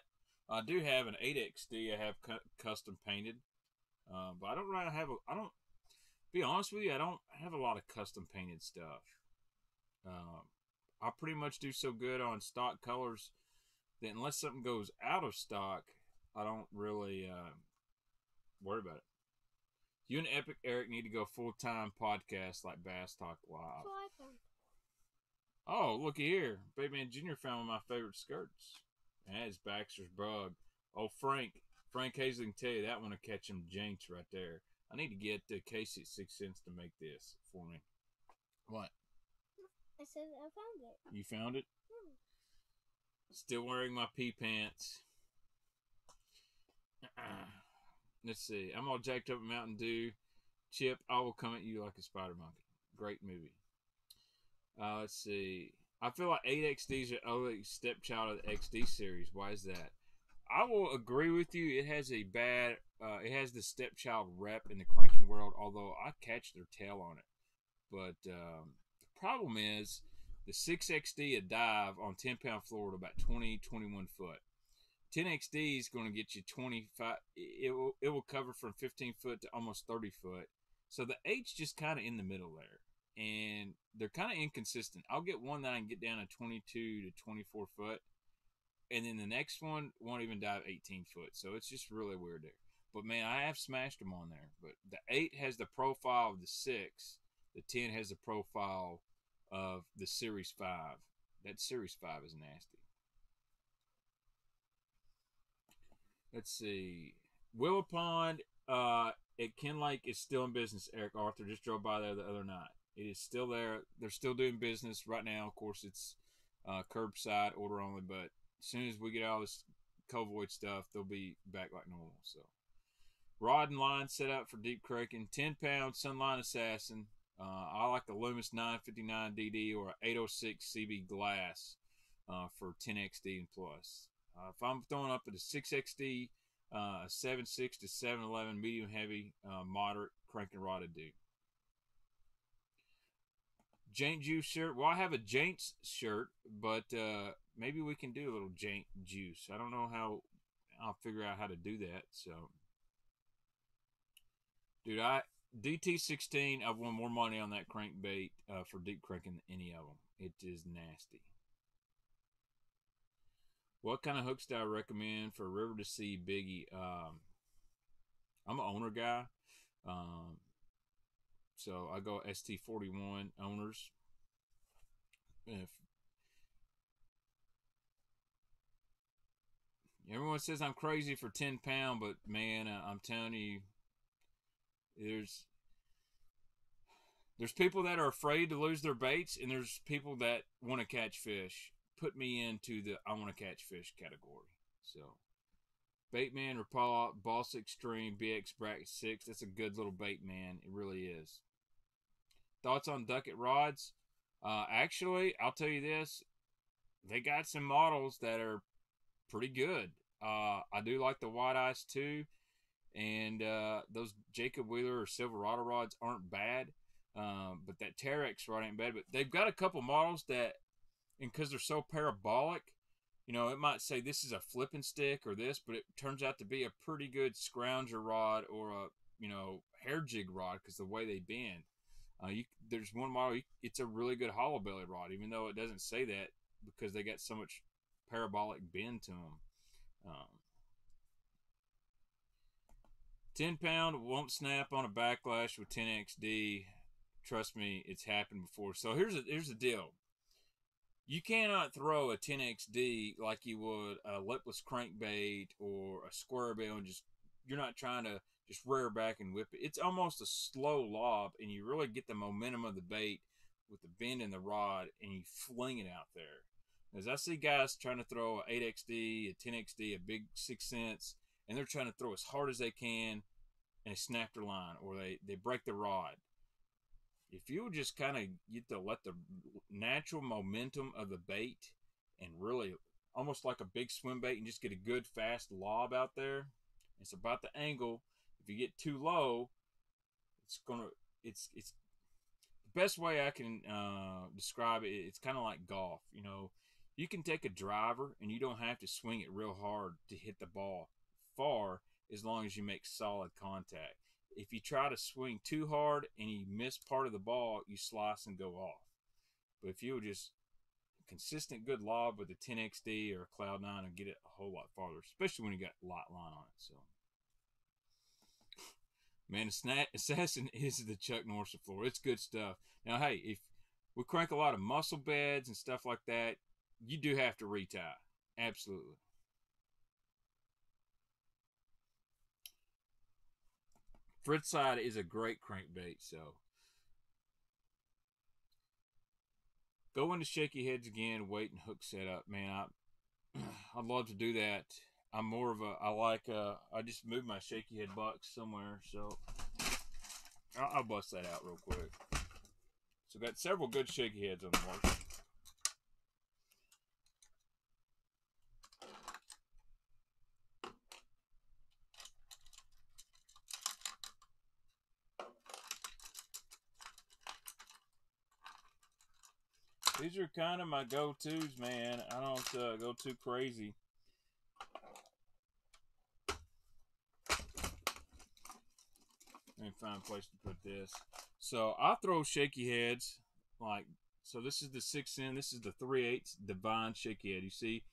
I do have an 8XD I have custom painted, but I don't really have be honest with you, I don't have a lot of custom painted stuff. I pretty much do so good on stock colors that unless something goes out of stock, I don't really worry about it. You and Epic Eric need to go full-time podcast like Bass Talk Live. Oh, looky here. Baitman Jr. found one of my favorite skirts. That's Baxter's Bug. Oh, Frank Hazley can tell you that one will catch them janks right there. I need to get Casey at 6 cents to make this for me. What? I said I found it. You found it? Hmm. Still wearing my pee pants. Let's see. I'm all jacked up at Mountain Dew. Chip, I will come at you like a spider monkey. Great movie. Let's see. I feel like 8XDs are only stepchild of the XD series. Why is that? I will agree with you. It has a bad, it has the stepchild rep in the cranking world, although I catch their tail on it. But the problem is the 6XD a dive on 10-pound floor to about 20, 21 foot. 10XD is going to get you 25. It will cover from 15 foot to almost 30 foot. So the H just kind of in the middle there. And they're kind of inconsistent. I'll get one that I can get down to 22 to 24 foot. And then the next one won't even dive 18 foot. So it's just really weird there. But, man, I have smashed them on there. But the 8 has the profile of the 6. The 10 has the profile of the Series 5. That Series 5 is nasty. Let's see. Willow Pond at Ken Lake is still in business. Eric Arthur just drove by there the other night. It is still there. They're still doing business right now. Of course, it's curbside, order only. But as soon as we get all this Covoid stuff, they'll be back like normal. So, rod and line set up for deep cranking. 10-pound Sunline Assassin. I like the Loomis 959 DD or 806 CB glass for 10XD and plus. If I'm throwing up at a 6XD, 7.6 to 7.11 medium heavy, moderate cranking rod to do. Jank Juice shirt. Well, I have a Jank shirt, but maybe we can do a little Jank Juice. I don't know how I'll figure out how to do that. So, dude, I DT16. I've won more money on that crankbait for deep cranking than any of them. It is nasty. What kind of hooks do I recommend for River to Sea Biggie? I'm an owner guy. So I go ST41 owners. If everyone says I'm crazy for 10 pound, but man, I'm telling you, there's people that are afraid to lose their baits, and there's people that want to catch fish. Put me into the I want to catch fish category. So Baitman, Rapala, Boss Extreme, BX Bracket 6. That's a good little bait, man. It really is. Thoughts on ducket rods? Actually, I'll tell you this. They got some models that are pretty good. I do like the Wide Eyes too. And those Jacob Wheeler or Silverado rods aren't bad. But that Terex rod ain't bad. But they've got a couple models that, and because they're so parabolic, you know, it might say this is a flipping stick or this, but it turns out to be a pretty good scrounger rod or a, you know, hair jig rod because the way they bend. There's one model, it's a really good hollow belly rod, even though it doesn't say that because they got so much parabolic bend to them. 10 pound won't snap on a backlash with 10XD. Trust me, it's happened before. So here's the deal. You cannot throw a 10XD like you would a lipless crankbait or a square bill and just, you're not trying to just rear back and whip it. It's almost a slow lob, and you really get the momentum of the bait with the bend in the rod, and you fling it out there. As I see guys trying to throw an 8XD, a 10XD, a big 6 cents, and they're trying to throw as hard as they can, and they snap their line or they break the rod. If you just kind of get to let the natural momentum of the bait and really almost like a big swim bait and just get a good fast lob out there, it's about the angle. If you get too low, it's the best way I can describe it. It's kind of like golf. You know, you can take a driver and you don't have to swing it real hard to hit the ball far as long as you make solid contact. If you try to swing too hard and you miss part of the ball, you slice and go off. But if you were just consistent good lob with a 10XD or a Cloud9 and get it a whole lot farther, especially when you got light line on it. So, man, Assassin is the Chuck Norris of Florida. It's good stuff. Now, hey, if we crank a lot of muscle beds and stuff like that, you do have to retie. Absolutely. Fritz Side is a great crankbait, so. Go into shaky heads again, weight and hook setup. Man, I'd love to do that. I'm more of a, I just moved my shaky head box somewhere, so I'll bust that out real quick. So got several good shaky heads on the market. These are kind of my go-tos, man. I don't go too crazy. Let me find a place to put this. So I throw shaky heads. Like, so this is the 6N. This is the 3/8 Divine shaky head. You see,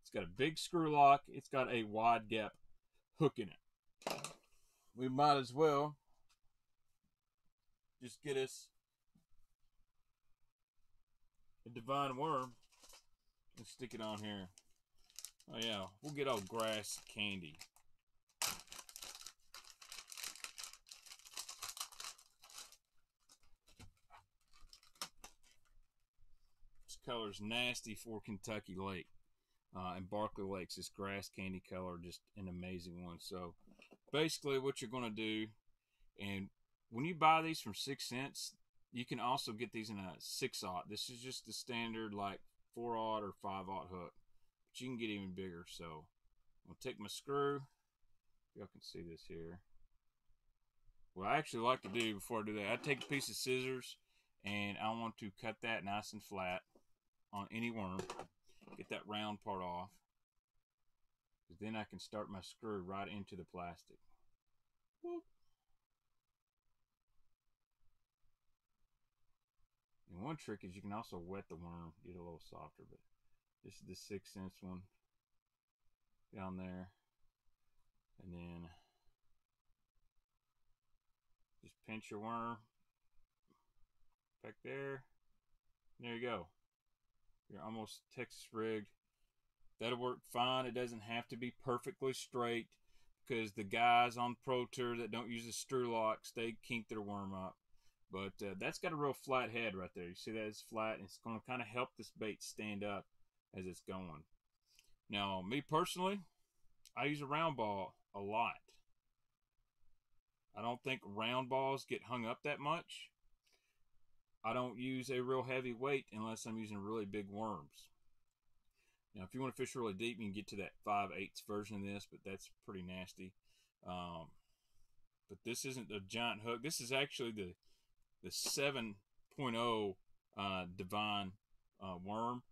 it's got a big screw lock. It's got a wide gap hook in it. We might as well just get us Divine worm. Let's stick it on here. Oh yeah, we'll get old grass candy. This color's nasty for Kentucky Lake and Barkley Lakes. This grass candy color, just an amazing one. So basically what you're gonna do, and when you buy these from 6 cents, you can also get these in a 6/0. This is just the standard like 4/0 or 5/0 hook. But you can get even bigger. So I'm going to take my screw. Y'all can see this here. What I actually like to do before I do that, I take a piece of scissors and I want to cut that nice and flat on any worm. Get that round part off. Then I can start my screw right into the plastic. Whoop. And one trick is you can also wet the worm, get it a little softer. But this is the 6 cents one down there, and then just pinch your worm, back there. There you go. You're almost Texas rigged. That'll work fine. It doesn't have to be perfectly straight because the guys on Pro Tour that don't use the screw locks, they kink their worm up. But that's got a real flat head right there. You see that it's flat, and it's going to kind of help this bait stand up as it's going. Now, me personally, I use a round ball a lot. I don't think round balls get hung up that much. I don't use a real heavy weight unless I'm using really big worms. Now, if you want to fish really deep, you can get to that 5/8 version of this, but that's pretty nasty. But this isn't a giant hook. This is actually the 7.0 Divine worm.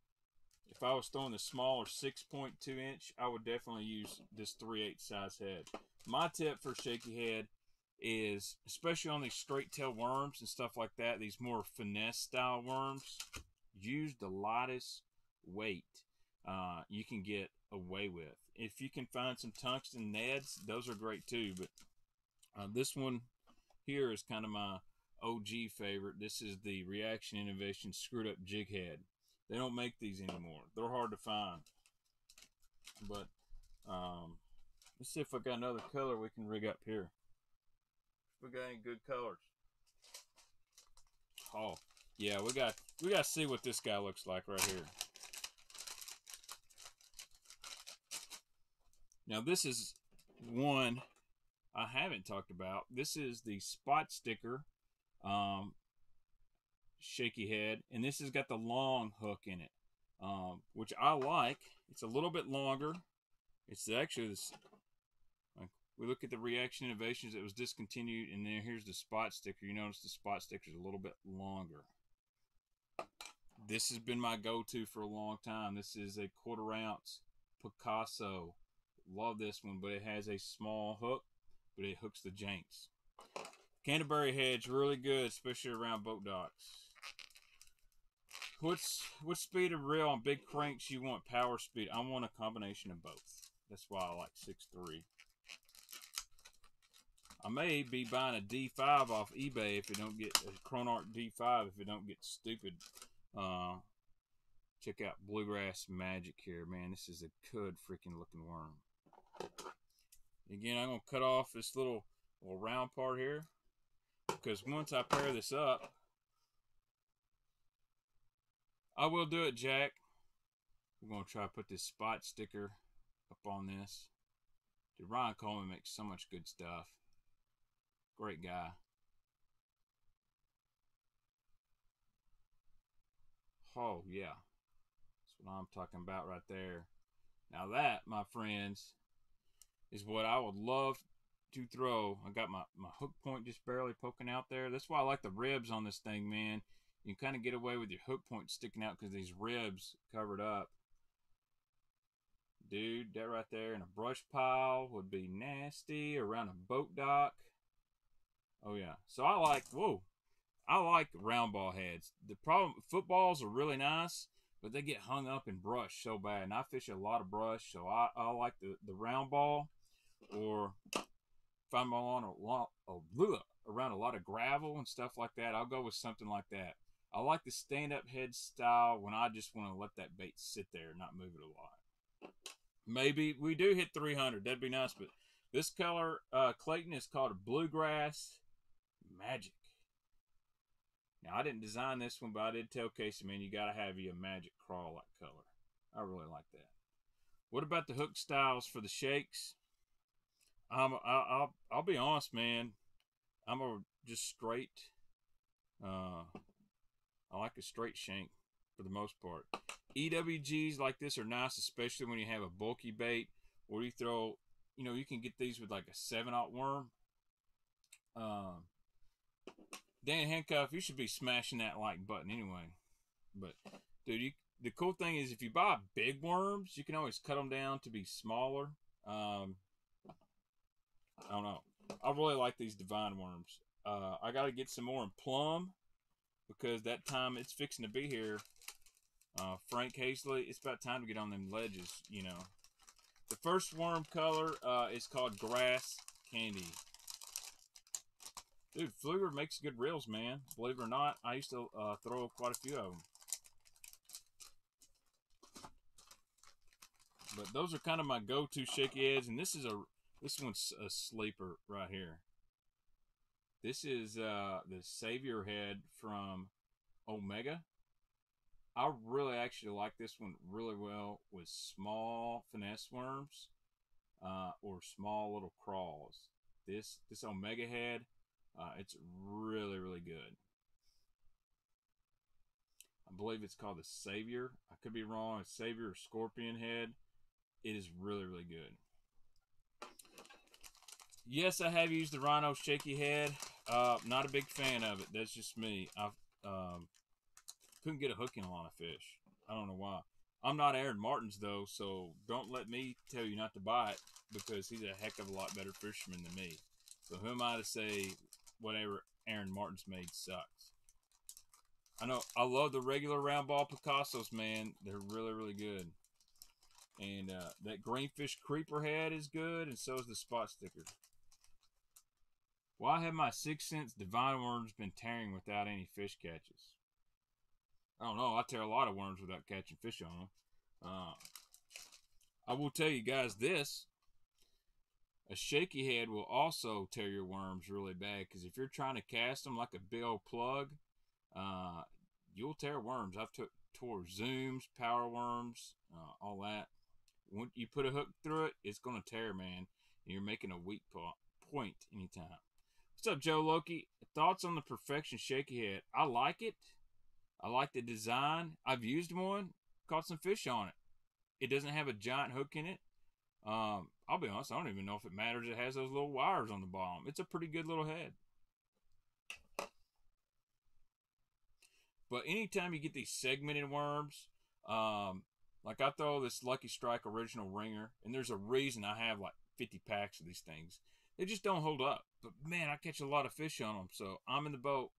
If I was throwing the smaller 6.2 inch, I would definitely use this 3/8 size head. My tip for shaky head is, especially on these straight tail worms and stuff like that, these more finesse style worms, use the lightest weight you can get away with. If you can find some tungsten neds, those are great too, but this one here is kind of my OG favorite. This is the Reaction Innovation Screwed Up Jig Head. They don't make these anymore. They're hard to find. But let's see if I got another color we can rig up here. If we got any good colors. Oh yeah, we got to see what this guy looks like right here. Now this is one I haven't talked about. This is the Spot Sticker shaky head, and this has got the long hook in it, which I like. It's a little bit longer. It's actually this, like, we look at the Reaction Innovations that was discontinued, and then here's the Spot Sticker. You notice the Spot Sticker is a little bit longer. This has been my go-to for a long time. This is a 1/4 ounce Picasso. Love this one, but it has a small hook, but it hooks the janks. Canterbury head's really good, especially around boat docks. What speed of reel on big cranks you want? Power speed. I want a combination of both. That's why I like 6.3. I may be buying a D5 off eBay if it don't get a Cronarch D5 if it don't get stupid. Check out Bluegrass Magic here, man. This is a good freaking looking worm. Again, I'm gonna cut off this little round part here, because once I pair this up, I will do it, Jack. We're going to try to put this Spot Sticker up on this. Dude, Ryan Coleman makes so much good stuff. Great guy. Oh, yeah. That's what I'm talking about right there. Now that, my friends, is what I would love to throw. I got my hook point just barely poking out there. That's why I like the ribs on this thing, man. You kind of get away with your hook point sticking out because these ribs covered up. Dude, that right there in a brush pile would be nasty. Around a boat dock. Oh, yeah. So I like, whoa, I like round ball heads. The problem, footballs are really nice, but they get hung up in brush so bad. And I fish a lot of brush, so I like the round ball. Or if I'm on around a lot of gravel and stuff like that, I'll go with something like that. I like the stand-up head style when I just want to let that bait sit there and not move it a lot. Maybe we do hit 300. That'd be nice, but this color, Clayton, is called a Bluegrass Magic. Now, I didn't design this one, but I did tell Casey, man, you got to have you a magic crawl-like color. I really like that. What about the hook styles for the shakes? I'll be honest, man. I'm just straight. I like a straight shank for the most part. EWGs like this are nice, especially when you have a bulky bait or you throw, you know, you can get these with like a 7/0 worm. Dan Handcuff, you should be smashing that like button anyway. But, dude, the cool thing is if you buy big worms, you can always cut them down to be smaller. I don't know. I really like these Divine worms. I got to get some more in plum because that time it's fixing to be here. Frank Hasley, it's about time to get on them ledges, you know. The first worm color is called Grass Candy. Dude, Fluger makes good reels, man. Believe it or not, I used to throw quite a few of them. But those are kind of my go-to shaky heads, and this one's a sleeper right here. This is the Savior head from Omega. I really actually like this one really well with small finesse worms or small little crawls. This Omega head, it's really, really good. I believe it's called the Savior. I could be wrong. It's Savior or Scorpion head. It is really, really good. Yes, I have used the Rhino shaky head. Not a big fan of it. That's just me. I couldn't get a hooking on a fish. I don't know why. I'm not Aaron Martins, though, so don't let me tell you not to buy it, because he's a heck of a lot better fisherman than me. So who am I to say whatever Aaron Martins made sucks? I know. I love the regular round ball Picassos, man. They're really, really good. And that greenfish creeper head is good, and so is the spot sticker. Why have my 6 cents divine worms been tearing without any fish catches? I don't know. I tear a lot of worms without catching fish on them. I will tell you guys this. A shaky head will also tear your worms really bad, because if you're trying to cast them like a big old plug, you'll tear worms. I've tore zooms, power worms, all that. When you put a hook through it, it's going to tear, man. You're making a weak point anytime. What's up, Joe Loki? Thoughts on the Perfection shaky head? I like it. I like the design. I've used one. Caught some fish on it. It doesn't have a giant hook in it. I'll be honest, I don't even know if it matters. It has those little wires on the bottom. It's a pretty good little head. But anytime you get these segmented worms, like I throw this Lucky Strike original ringer, and there's a reason I have like 50 packs of these things. They just don't hold up. But man, I catch a lot of fish on them. So I'm in the boat.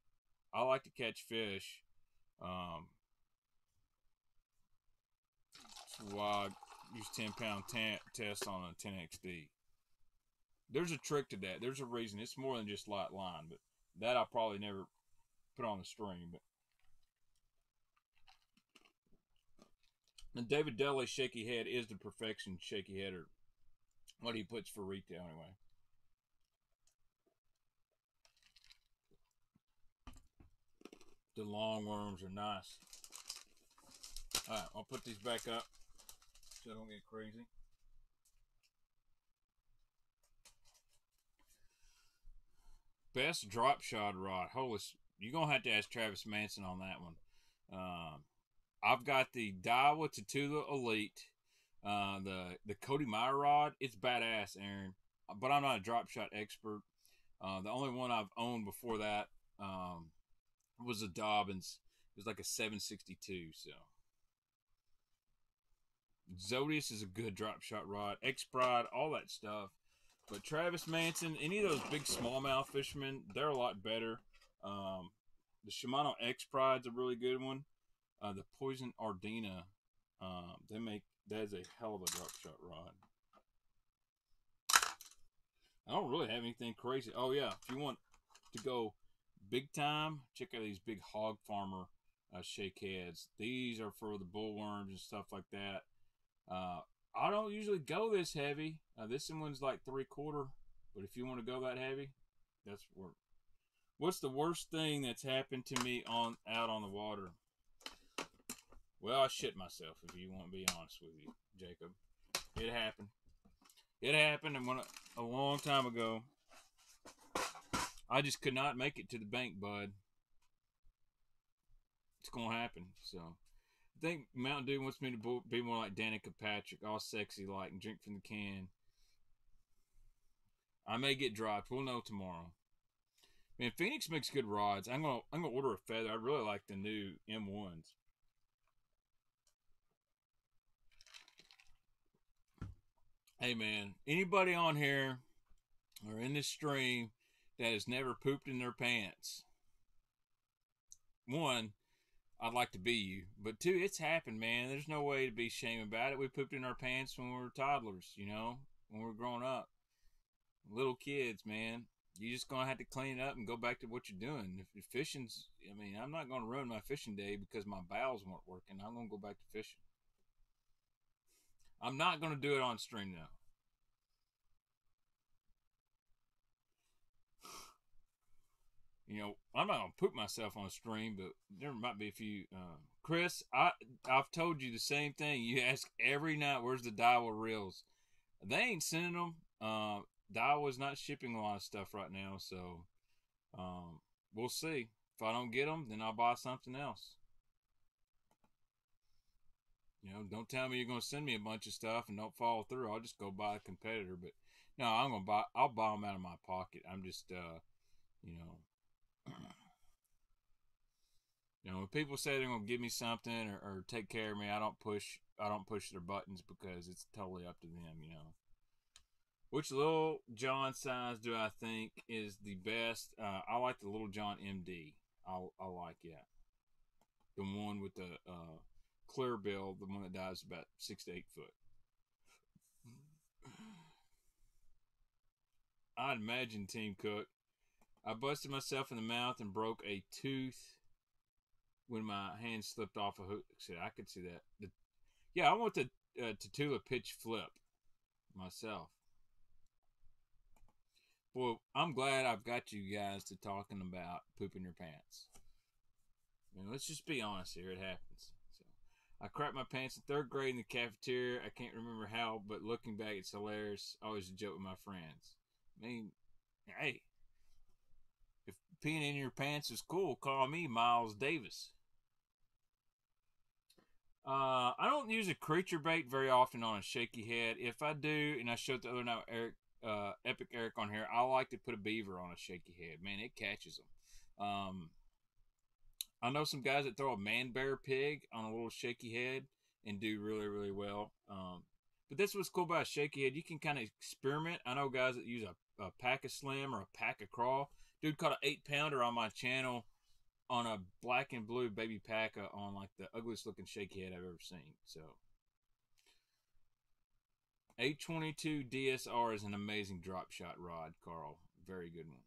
I like to catch fish. That's why I use 10-pound test on a 10XD. There's a trick to that. There's a reason. It's more than just light line, but that I'll probably never put on the string. But the David Dele shaky head is the Perfection shaky head, or what he puts for retail anyway. The long worms are nice. All right, I'll put these back up so I don't get crazy. Best drop shot rod. Holy, you're going to have to ask Travis Manson on that one. I've got the Daiwa Tatula Elite, the Cody Meyer rod. It's badass, Aaron. But I'm not a drop shot expert. The only one I've owned before that was a Dobbins. It was like a 762. So Zodius is a good drop shot rod. X-Pride, all that stuff. But Travis Manson, any of those big smallmouth fishermen, they're a lot better. The Shimano X-Pride's a really good one. The Poison Ardina, they make, that is a hell of a drop shot rod. I don't really have anything crazy. Oh yeah, if you want to go big time, check out these big Hog Farmer shake heads. These are for the bullworms and stuff like that. I don't usually go this heavy. This one's like 3/4, but if you want to go that heavy, that's work. What's the worst thing that's happened to me out on the water? Well, I shit myself, if you want to be honest with you, Jacob. It happened. It happened, and when a long time ago, I just could not make it to the bank, bud. It's going to happen. So, I think Mountain Dew wants me to be more like Danica Patrick, all sexy-like, and drink from the can. I may get dropped. We'll know tomorrow. Man, Phoenix makes good rods. I'm gonna order a feather. I really like the new M1s. Hey man, anybody on here or in this stream that has never pooped in their pants, one, I'd like to be you. But two, it's happened, man. There's no way to be ashamed about it. We pooped in our pants when we were toddlers, you know, when we were growing up. Little kids, man. You're just going to have to clean it up and go back to what you're doing. If fishing's, I mean, I'm not going to ruin my fishing day because my bowels weren't working. I'm going to go back to fishing. I'm not going to do it on stream now. You know, I'm not going to put myself on stream, but there might be a few. Chris, I've told you the same thing. You ask every night, where's the Daiwa reels? They ain't sending them. Daiwa's not shipping a lot of stuff right now, so we'll see. If I don't get them, then I'll buy something else. You know, don't tell me you're going to send me a bunch of stuff and don't follow through. I'll just go buy a competitor. But no, I'll buy them out of my pocket. I'm just, you know. You know, when people say they're gonna give me something or take care of me, I don't push their buttons because it's totally up to them, you know. Which Little John size do I think is the best? I like the Little John MD. I like it. The one with the clear bill, the one that dives about 6 to 8 foot. I'd imagine Team Cook. I busted myself in the mouth and broke a tooth when my hand slipped off a hook. I could see that. Yeah, I want the Tatula pitch flip myself. Well, I'm glad I've got you guys to talking about pooping your pants. I mean, let's just be honest here. It happens. So, I crapped my pants in 3rd grade in the cafeteria. I can't remember how, but looking back, it's hilarious. Always a joke with my friends. I mean, hey, if peeing in your pants is cool, call me Miles Davis. I don't use a creature bait very often on a shaky head. If I do, and I showed the other night with Eric, Epic Eric on here, I like to put a beaver on a shaky head. Man, it catches them. I know some guys that throw a man bear pig on a little shaky head and do really, really well. But that's what's cool about a shaky head. You can kind of experiment. I know guys that use a pack of slim or a pack of crawl. Dude caught an 8-pounder on my channel on a black and blue baby packa on like the ugliest looking shaky head I've ever seen. So, 822 DSR is an amazing drop shot rod, Carl. Very good one.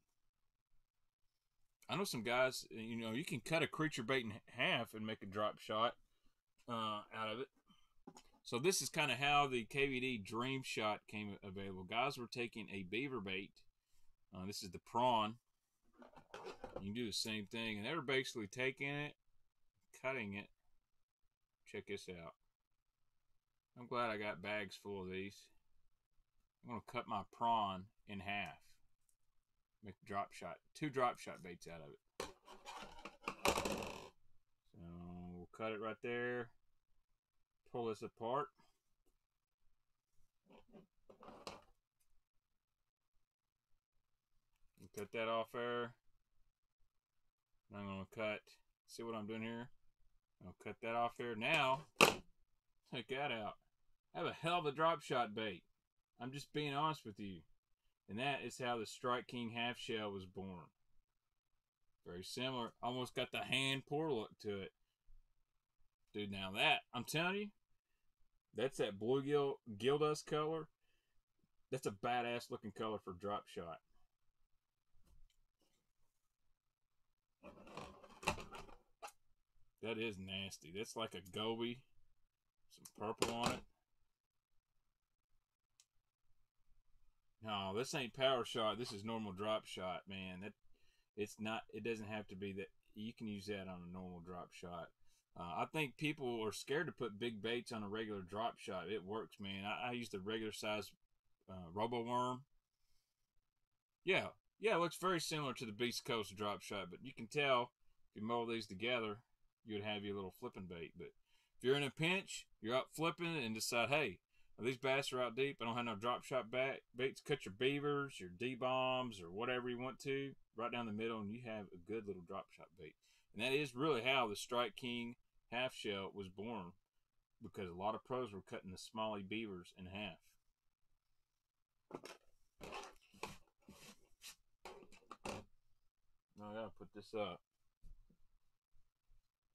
I know some guys, you know, you can cut a creature bait in half and make a drop shot out of it. So this is kind of how the KVD Dream Shot came available. Guys were taking a beaver bait. This is the prawn. You can do the same thing. And they were basically taking it, cutting it. Check this out. I'm glad I got bags full of these. I'm going to cut my prawn in half. Make a drop shot. 2 drop shot baits out of it. So we'll cut it right there. Pull this apart. Cut that off there. I'm going to cut. See what I'm doing here? I'll cut that off there. Now, take that out. I have a hell of a drop shot bait. I'm just being honest with you. And that is how the Strike King half shell was born. Very similar. Almost got the hand pour look to it. Dude, now that, I'm telling you, that's that bluegill gill dust color. That's a badass looking color for drop shot. That is nasty. That's like a goby. Some purple on it. No, this ain't power shot. This is normal drop shot, man. It doesn't have to be that. You can use that on a normal drop shot. I think people are scared to put big baits on a regular drop shot. It works, man. I use the regular size Robo Worm. Yeah, it looks very similar to the Beast Coast drop shot, but you can tell if you mold these together, you'd have your little flipping bait. But if you're in a pinch, you're out flipping and decide, hey, these bass are out deep. I don't have no drop shot baits. Cut your beavers, your D-bombs, or whatever you want to right down the middle, and you have a good little drop shot bait. And that is really how the Strike King half shell was born, because a lot of pros were cutting the Smalley beavers in half. Now I gotta put this up.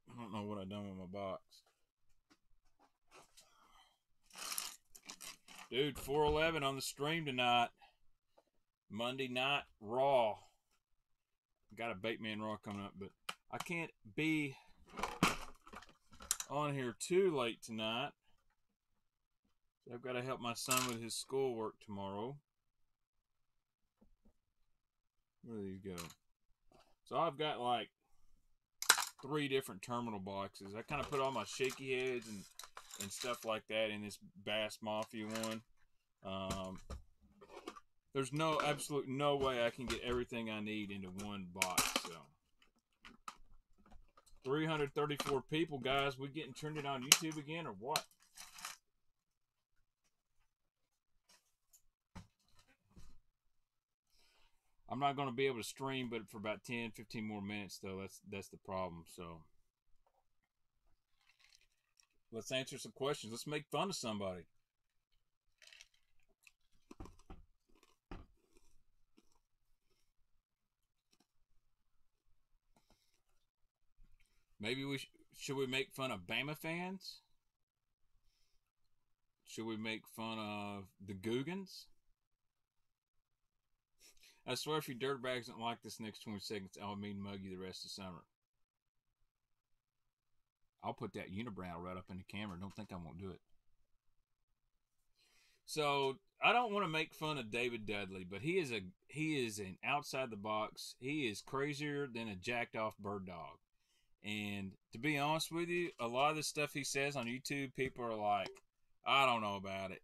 I don't know what I've done with my box. Dude, 411 on the stream tonight. Monday Night Raw. Got a Bateman Raw coming up, but I can't be on here too late tonight. So I've got to help my son with his schoolwork tomorrow. Where do these go? So I've got like 3 different terminal boxes. I kind of put all my shaky heads and stuff like that in this Bass Mafia one. There's no way I can get everything I need into one box. So 334 people, guys. We getting trended on YouTube again or what? I'm not going to be able to stream, but for about 10-15 more minutes, though. That's the problem. So let's answer some questions. Let's make fun of somebody. Maybe we should we make fun of Bama fans? Should we make fun of the Googans? I swear if you dirtbags don't like this next 20 seconds, I'll mean mug you the rest of summer. I'll put that unibrow right up in the camera. Don't think I won't do it. So I don't want to make fun of David Dudley, but he is an outside the box. He is crazier than a jacked off bird dog. And to be honest with you, a lot of the stuff he says on YouTube, people are like, I don't know about it.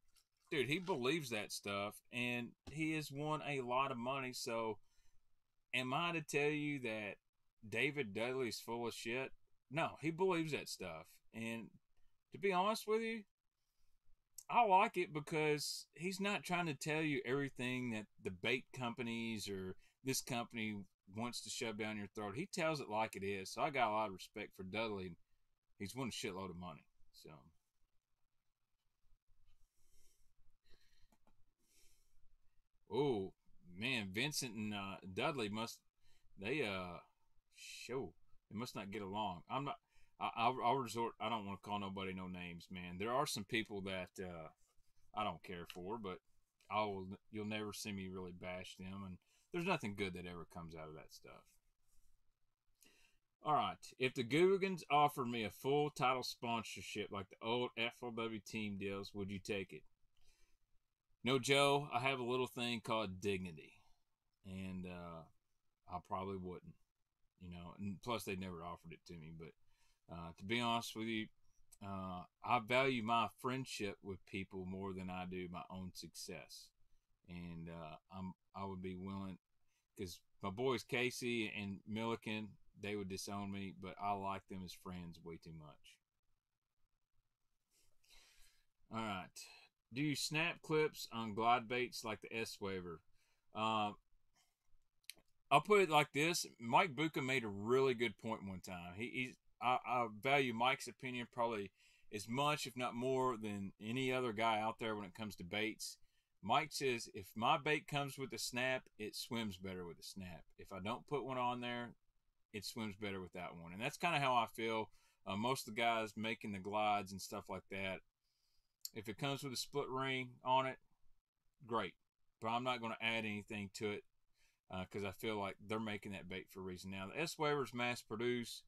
Dude, he believes that stuff, and he has won a lot of money, so am I to tell you that David Dudley's full of shit? No, he believes that stuff, and to be honest with you, I like it because he's not trying to tell you everything that the bait companies or this company wants to shove down your throat. He tells it like it is, so I got a lot of respect for Dudley, and he's won a shitload of money, so... Oh, man, Vincent and Dudley must not get along. I don't want to call nobody no names, man. There are some people that I don't care for, but you'll never see me really bash them, and there's nothing good that ever comes out of that stuff. All right, if the Googans offered me a full title sponsorship like the old FLW team deals, would you take it? No, Joe, I have a little thing called dignity, and I probably wouldn't, you know, and plus they never offered it to me, but to be honest with you, I value my friendship with people more than I do my own success, and I would be willing, because my boys Casey and Milliken, they would disown me, but I like them as friends way too much. All right. Do you snap clips on glide baits like the S-Waver? I'll put it like this. Mike Bucca made a really good point one time. I value Mike's opinion probably as much, if not more, than any other guy out there when it comes to baits. Mike says, if my bait comes with a snap, it swims better with a snap. If I don't put one on there, it swims better without one. And that's kind of how I feel. Most of the guys making the glides and stuff like that, if it comes with a split ring on it, great. But I'm not going to add anything to it because I feel like they're making that bait for a reason. Now, the S-Waver's mass-produced.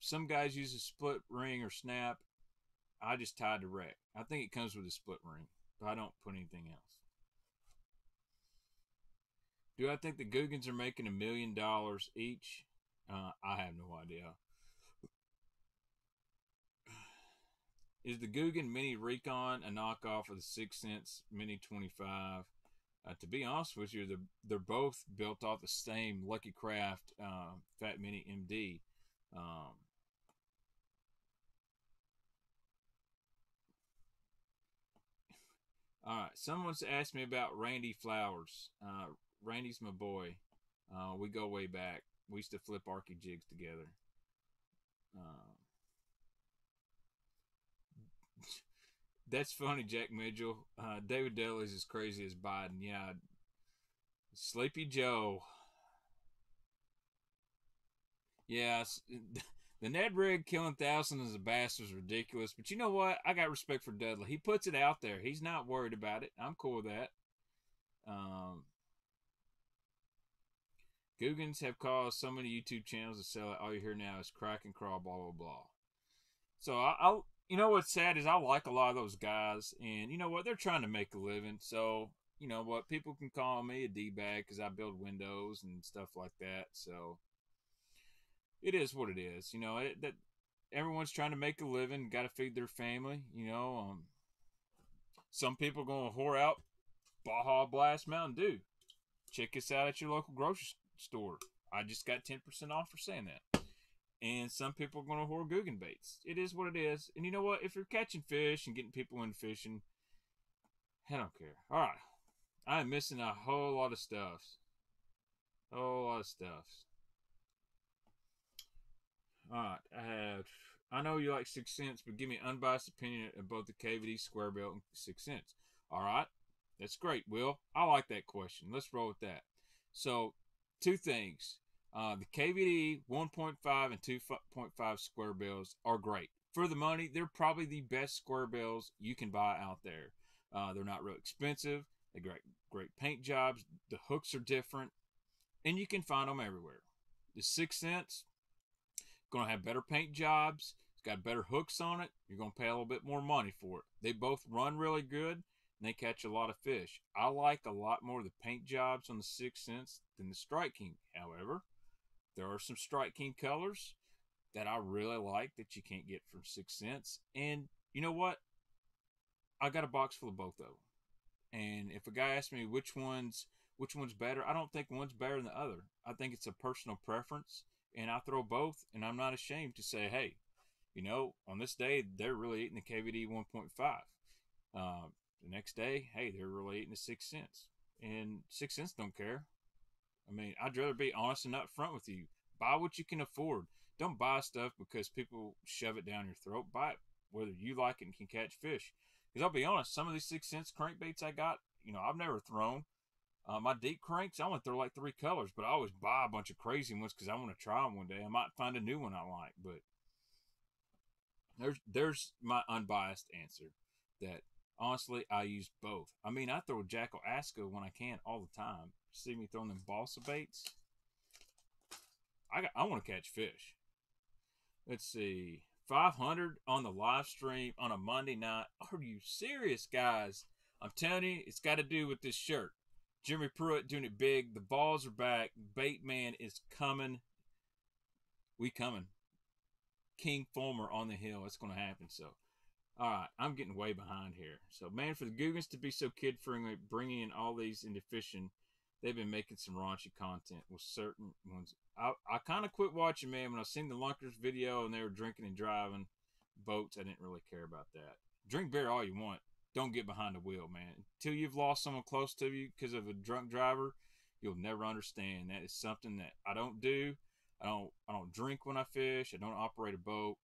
Some guys use a split ring or snap. I just tied to wreck. I think it comes with a split ring, but I don't put anything else. Do I think the Googans are making $1 million each? I have no idea. Is the Googan Mini Recon a knockoff of the 6 Sense Mini 25? To be honest with you, they're both built off the same Lucky Craft Fat Mini MD. All right, someone's asked me about Randy Flowers. Randy's my boy. We go way back. We used to flip Arky jigs together. That's funny, Jack Mitchell. David Dudley's as crazy as Biden. Yeah, Sleepy Joe. Yeah, the Ned Rig killing thousands of bass was ridiculous. But you know what? I got respect for Dudley. He puts it out there. He's not worried about it. I'm cool with that. Googans have caused so many YouTube channels to sell it. All you hear now is crack and crawl, blah, blah, blah. So, you know what's sad is I like a lot of those guys. And you know what? They're trying to make a living. So, you know what? People can call me a D-bag because I build windows and stuff like that. So, it is what it is. You know, everyone's trying to make a living. Got to feed their family. You know, some people are going to whore out Baja Blast Mountain Dew. Check us out at your local grocery store. I just got 10% off for saying that. And some people are going to hoard Guggen baits. It is what it is. And you know what? If you're catching fish and getting people in fishing, I don't care. All right. I'm missing a whole lot of stuff. A whole lot of stuff. All right. I know you like 6 cents, but give me an unbiased opinion of both the KVD, Square Belt, and 6 cents. All right. That's great, Will. I like that question. Let's roll with that. So, two things. The KVD 1.5 and 2.5 square bells are great. For the money, they're probably the best square bells you can buy out there. They're not real expensive. They got great paint jobs. The hooks are different. And you can find them everywhere. The 6 cents, going to have better paint jobs. It's got better hooks on it. You're going to pay a little bit more money for it. They both run really good. And they catch a lot of fish. I like a lot more the paint jobs on the 6 cents than the Strike King. However, there are some Strike King colors that I really like that you can't get from 6 cents. And you know what? I got a box full of both of them. And if a guy asks me which one's better, I don't think one's better than the other. I think it's a personal preference. And I throw both, and I'm not ashamed to say, hey, you know, on this day they're really eating the KVD 1.5. The next day, hey, they're really eating the 6 cents. And 6 cents don't care. I mean, I'd rather be honest and upfront with you. Buy what you can afford. Don't buy stuff because people shove it down your throat. Buy it whether you like it and can catch fish. Because I'll be honest, some of these 6 cents crankbaits I got, you know, I've never thrown. My deep cranks, I only throw like 3 colors, but I always buy a bunch of crazy ones because I want to try them one day. I might find a new one I like, but there's my unbiased answer that honestly, I use both. I mean, I throw Jackal Asco when I can all the time. See me throwing them balsa baits? I want to catch fish. Let's see. 500 on the live stream on a Monday night. Are you serious, guys? I'm telling you, it's got to do with this shirt. Jimmy Pruitt doing it big. The balls are back. Baitman is coming. We coming. King Fulmer on the hill. It's going to happen, so. All right, I'm getting way behind here. So, man, for the Googans to be so kid-friendly, bringing in all these into fishing, they've been making some raunchy content with certain ones. I kind of quit watching, man, when I seen the Lunkers video and they were drinking and driving boats. I didn't really care about that. Drink beer all you want. Don't get behind the wheel, man. Until you've lost someone close to you because of a drunk driver, you'll never understand. That is something that I don't do. I don't drink when I fish. I don't operate a boat.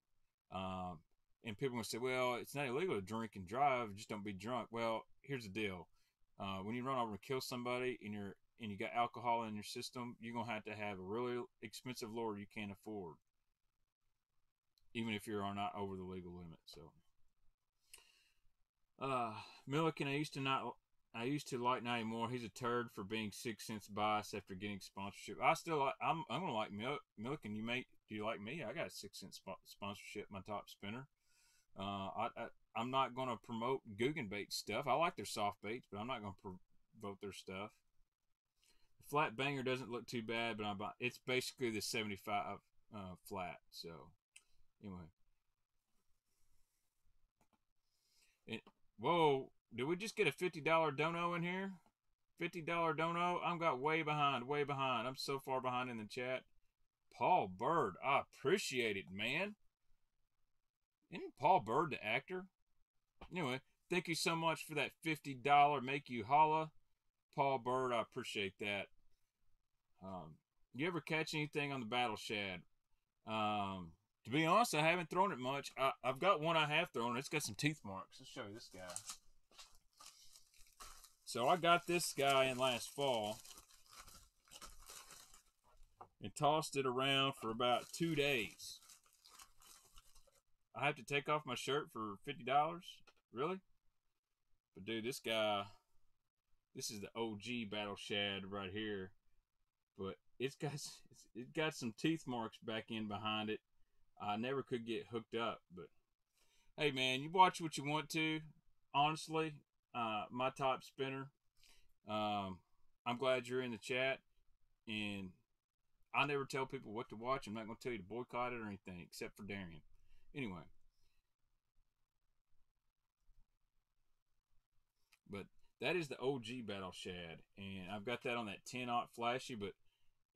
And people will say, well, it's not illegal to drink and drive. Just don't be drunk. Well, here's the deal. When you run over and kill somebody and you got alcohol in your system, you're going to have a really expensive lure you can't afford, even if you're not over the legal limit. So, Milliken, I used to like not anymore. He's a turd for being 6 cents biased after getting sponsorship. I'm going to like Milliken. Do you like me? I got a 6 cent sponsorship, my top spinner. I'm not going to promote Guggen bait stuff. I like their soft baits, but I'm not going to promote their stuff. The flat banger doesn't look too bad, but it's basically the 75 flat. So, anyway. Whoa, did we just get a $50 dono in here? $50 dono? I'm got way behind, way behind. I'm so far behind in the chat. Paul Bird, I appreciate it, man. Isn't Paul Bird the actor? Anyway, thank you so much for that $50 make you holla. Paul Bird, I appreciate that. You ever catch anything on the Battle Shad? To be honest, I haven't thrown it much. I've got one I have thrown. It's got some teeth marks. Let's show you this guy. So I got this guy in last fall and tossed it around for about 2 days. I have to take off my shirt for $50? Really? But dude, this guy, this is the OG Battle Shad right here. But It's got some teeth marks back in behind it. I never could get hooked up, but hey man, you watch what you want to. Honestly, my top spinner. I'm glad you're in the chat, and I never tell people what to watch. I'm not going to tell you to boycott it or anything except for Darian. Anyway, but that is the OG Battle Shad, and I've got that on that 10-aught flashy, but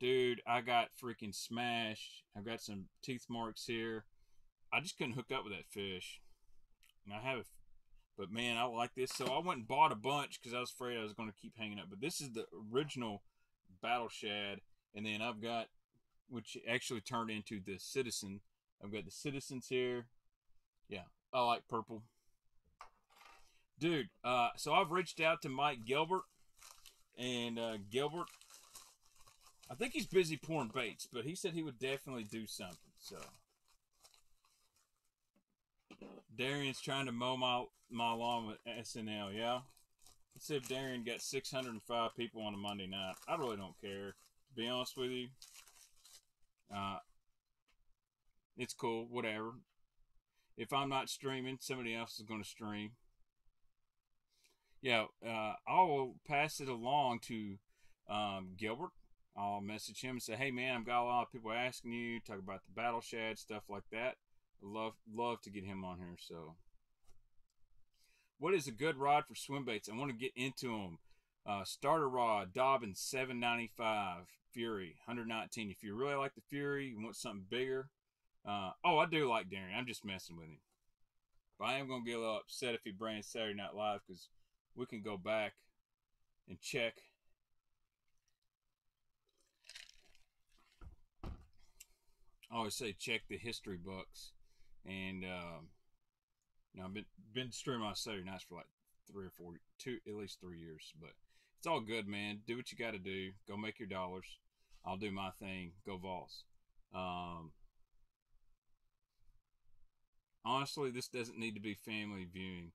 dude, I got freaking smashed. I've got some teeth marks here. I just couldn't hook up with that fish. And I have, but man, I like this. So I went and bought a bunch because I was afraid I was going to keep hanging up. But this is the original Battle Shad. And then I've got, which actually turned into the Citizen. I've got the Citizens here. Yeah, I like purple. Dude, so I've reached out to Mike Gilbert. And Gilbert, I think he's busy pouring baits, but he said he would definitely do something. So Darian's trying to mow my lawn with SNL, yeah? Let's see if Darian got 605 people on a Monday night. I really don't care, to be honest with you. It's cool, whatever. If I'm not streaming, somebody else is going to stream. Yeah, I will pass it along to Gilbert. I'll message him and say, hey man, I've got a lot of people asking you, talk about the Battle Shad, stuff like that. Love to get him on here. So what is a good rod for swim baits? I want to get into them. Starter rod, Dobbins 795, Fury 119. If you really like the Fury, you want something bigger. Oh, I do like Darian. I'm just messing with him. But I am going to get a little upset if he brands Saturday Night Live, because we can go back and check. I always say check the history books. And you know, I've been streaming on Saturday nights for like at least three years, but it's all good, man. Do what you got to do. Go make your dollars. I'll do my thing. Go Vols. Honestly, this doesn't need to be family viewing.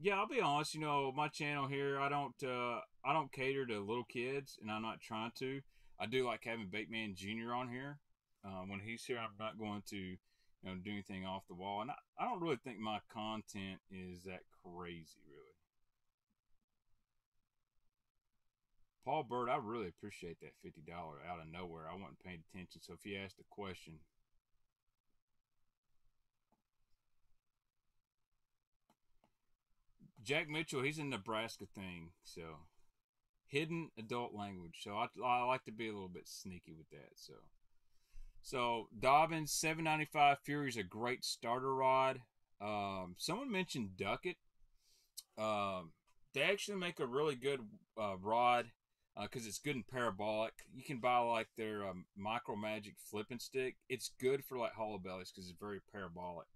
Yeah, I'll be honest. You know, my channel here, I don't cater to little kids, and I'm not trying to. I do like having Baitman Jr. on here. When he's here, I'm not going to, you know, do anything off the wall. And I don't really think my content is that crazy, really. Paul Bird, I really appreciate that $50 out of nowhere. I wasn't paying attention, so if he asked a question. Jack Mitchell, he's in Nebraska thing, so. Hidden adult language. So I like to be a little bit sneaky with that, so. So Dobbins 795 Fury is a great starter rod. Someone mentioned Duckett. They actually make a really good rod because it's good and parabolic. You can buy like their Micro Magic flipping stick. It's good for like hollow bellies because it's very parabolic.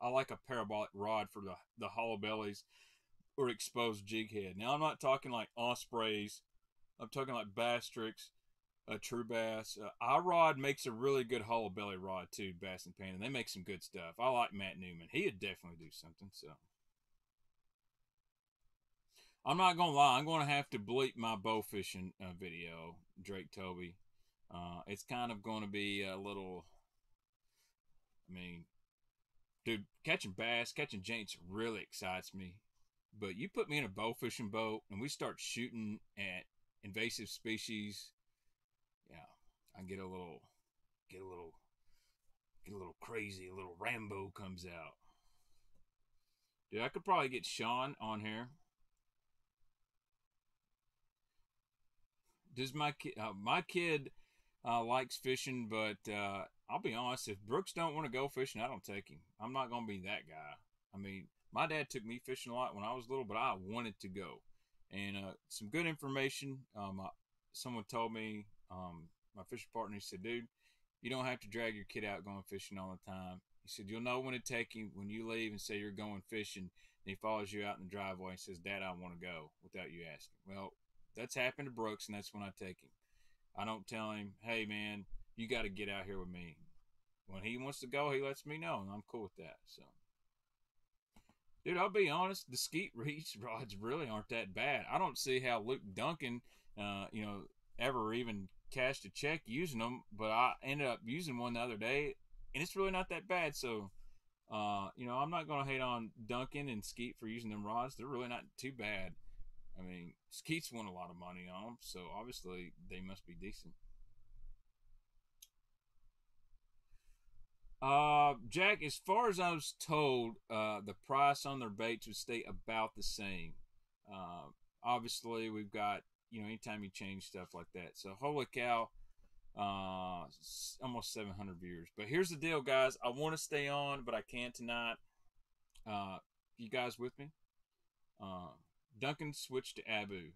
I like a parabolic rod for the hollow bellies or exposed jig head. Now I'm not talking like ospreys. I'm talking like bastricks. A true bass. iRod makes a really good hollow belly rod too, Bass and Panda. They make some good stuff. I like Matt Newman. He would definitely do something. So I'm not gonna lie. I'm gonna have to bleep my bow fishing video, Drake Toby. It's kind of gonna be a little. I mean, dude, catching bass, catching jinks really excites me. But you put me in a bow fishing boat and we start shooting at invasive species. I get a little crazy, a little Rambo comes out. Dude, I could probably get Sean on here. Does my kid likes fishing, but I'll be honest, if Brooks don't want to go fishing, I don't take him. I'm not going to be that guy. I mean, my dad took me fishing a lot when I was little, but I wanted to go. And some good information, someone told me, my fishing partner, he said, dude, you don't have to drag your kid out going fishing all the time. He said, you'll know when to take him when you leave and say you're going fishing. And he follows you out in the driveway and says, Dad, I want to go without you asking. Well, that's happened to Brooks, and that's when I take him. I don't tell him, hey, man, you got to get out here with me. When he wants to go, he lets me know, and I'm cool with that. So, dude, I'll be honest, the skeet reach rods really aren't that bad. I don't see how Luke Duncan, ever even cashed a check using them, but I ended up using one the other day, and it's really not that bad. So, you know, I'm not going to hate on Duncan and Skeet for using them rods. They're really not too bad. I mean, Skeet's won a lot of money on them, so obviously they must be decent. Jack, as far as I was told, the price on their baits would stay about the same. Obviously, we've got, you know, anytime you change stuff like that. So, holy cow, almost 700 viewers. But here's the deal, guys. I want to stay on, but I can't tonight. You guys with me? Duncan switched to Abu.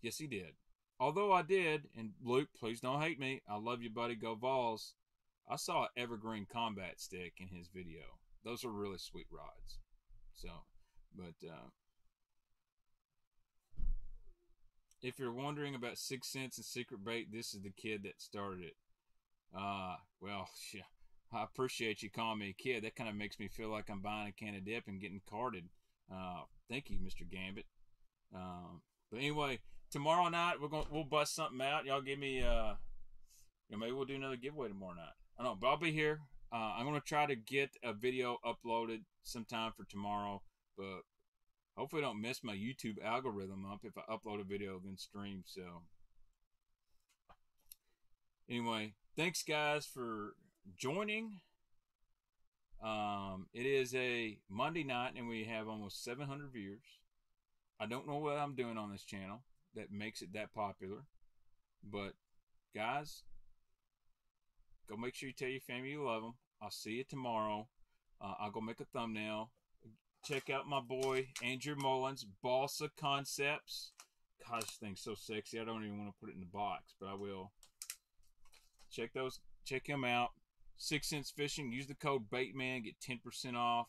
Yes, he did. Although I did, and Luke, please don't hate me. I love you, buddy. Go Vols. I saw an Evergreen Combat stick in his video. Those are really sweet rods. So, but if you're wondering about 6 cents and secret bait, this is the kid that started it. Well, yeah, I appreciate you calling me a kid. That kind of makes me feel like I'm buying a can of dip and getting carded. Thank you, Mr. Gambit. But anyway, tomorrow night we'll bust something out. Y'all give me you know, maybe we'll do another giveaway tomorrow night. I don't know, but I'll be here. I'm going to try to get a video uploaded sometime for tomorrow, but hopefully I don't mess my YouTube algorithm up if I upload a video then stream. So anyway, thanks guys for joining. It is a Monday night and we have almost 700 viewers. I don't know what I'm doing on this channel that makes it that popular, but guys, go make sure you tell your family you love them. I'll see you tomorrow. I'll go make a thumbnail. Check out my boy, Andrew Mullins, Balsa Concepts. God, this thing's so sexy. I don't even want to put it in the box, but I will. Check those. Check him out. 6 Cents Fishing. Use the code BAITMAN. Get 10% off.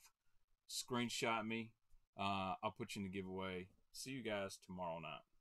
Screenshot me. I'll put you in the giveaway. See you guys tomorrow night.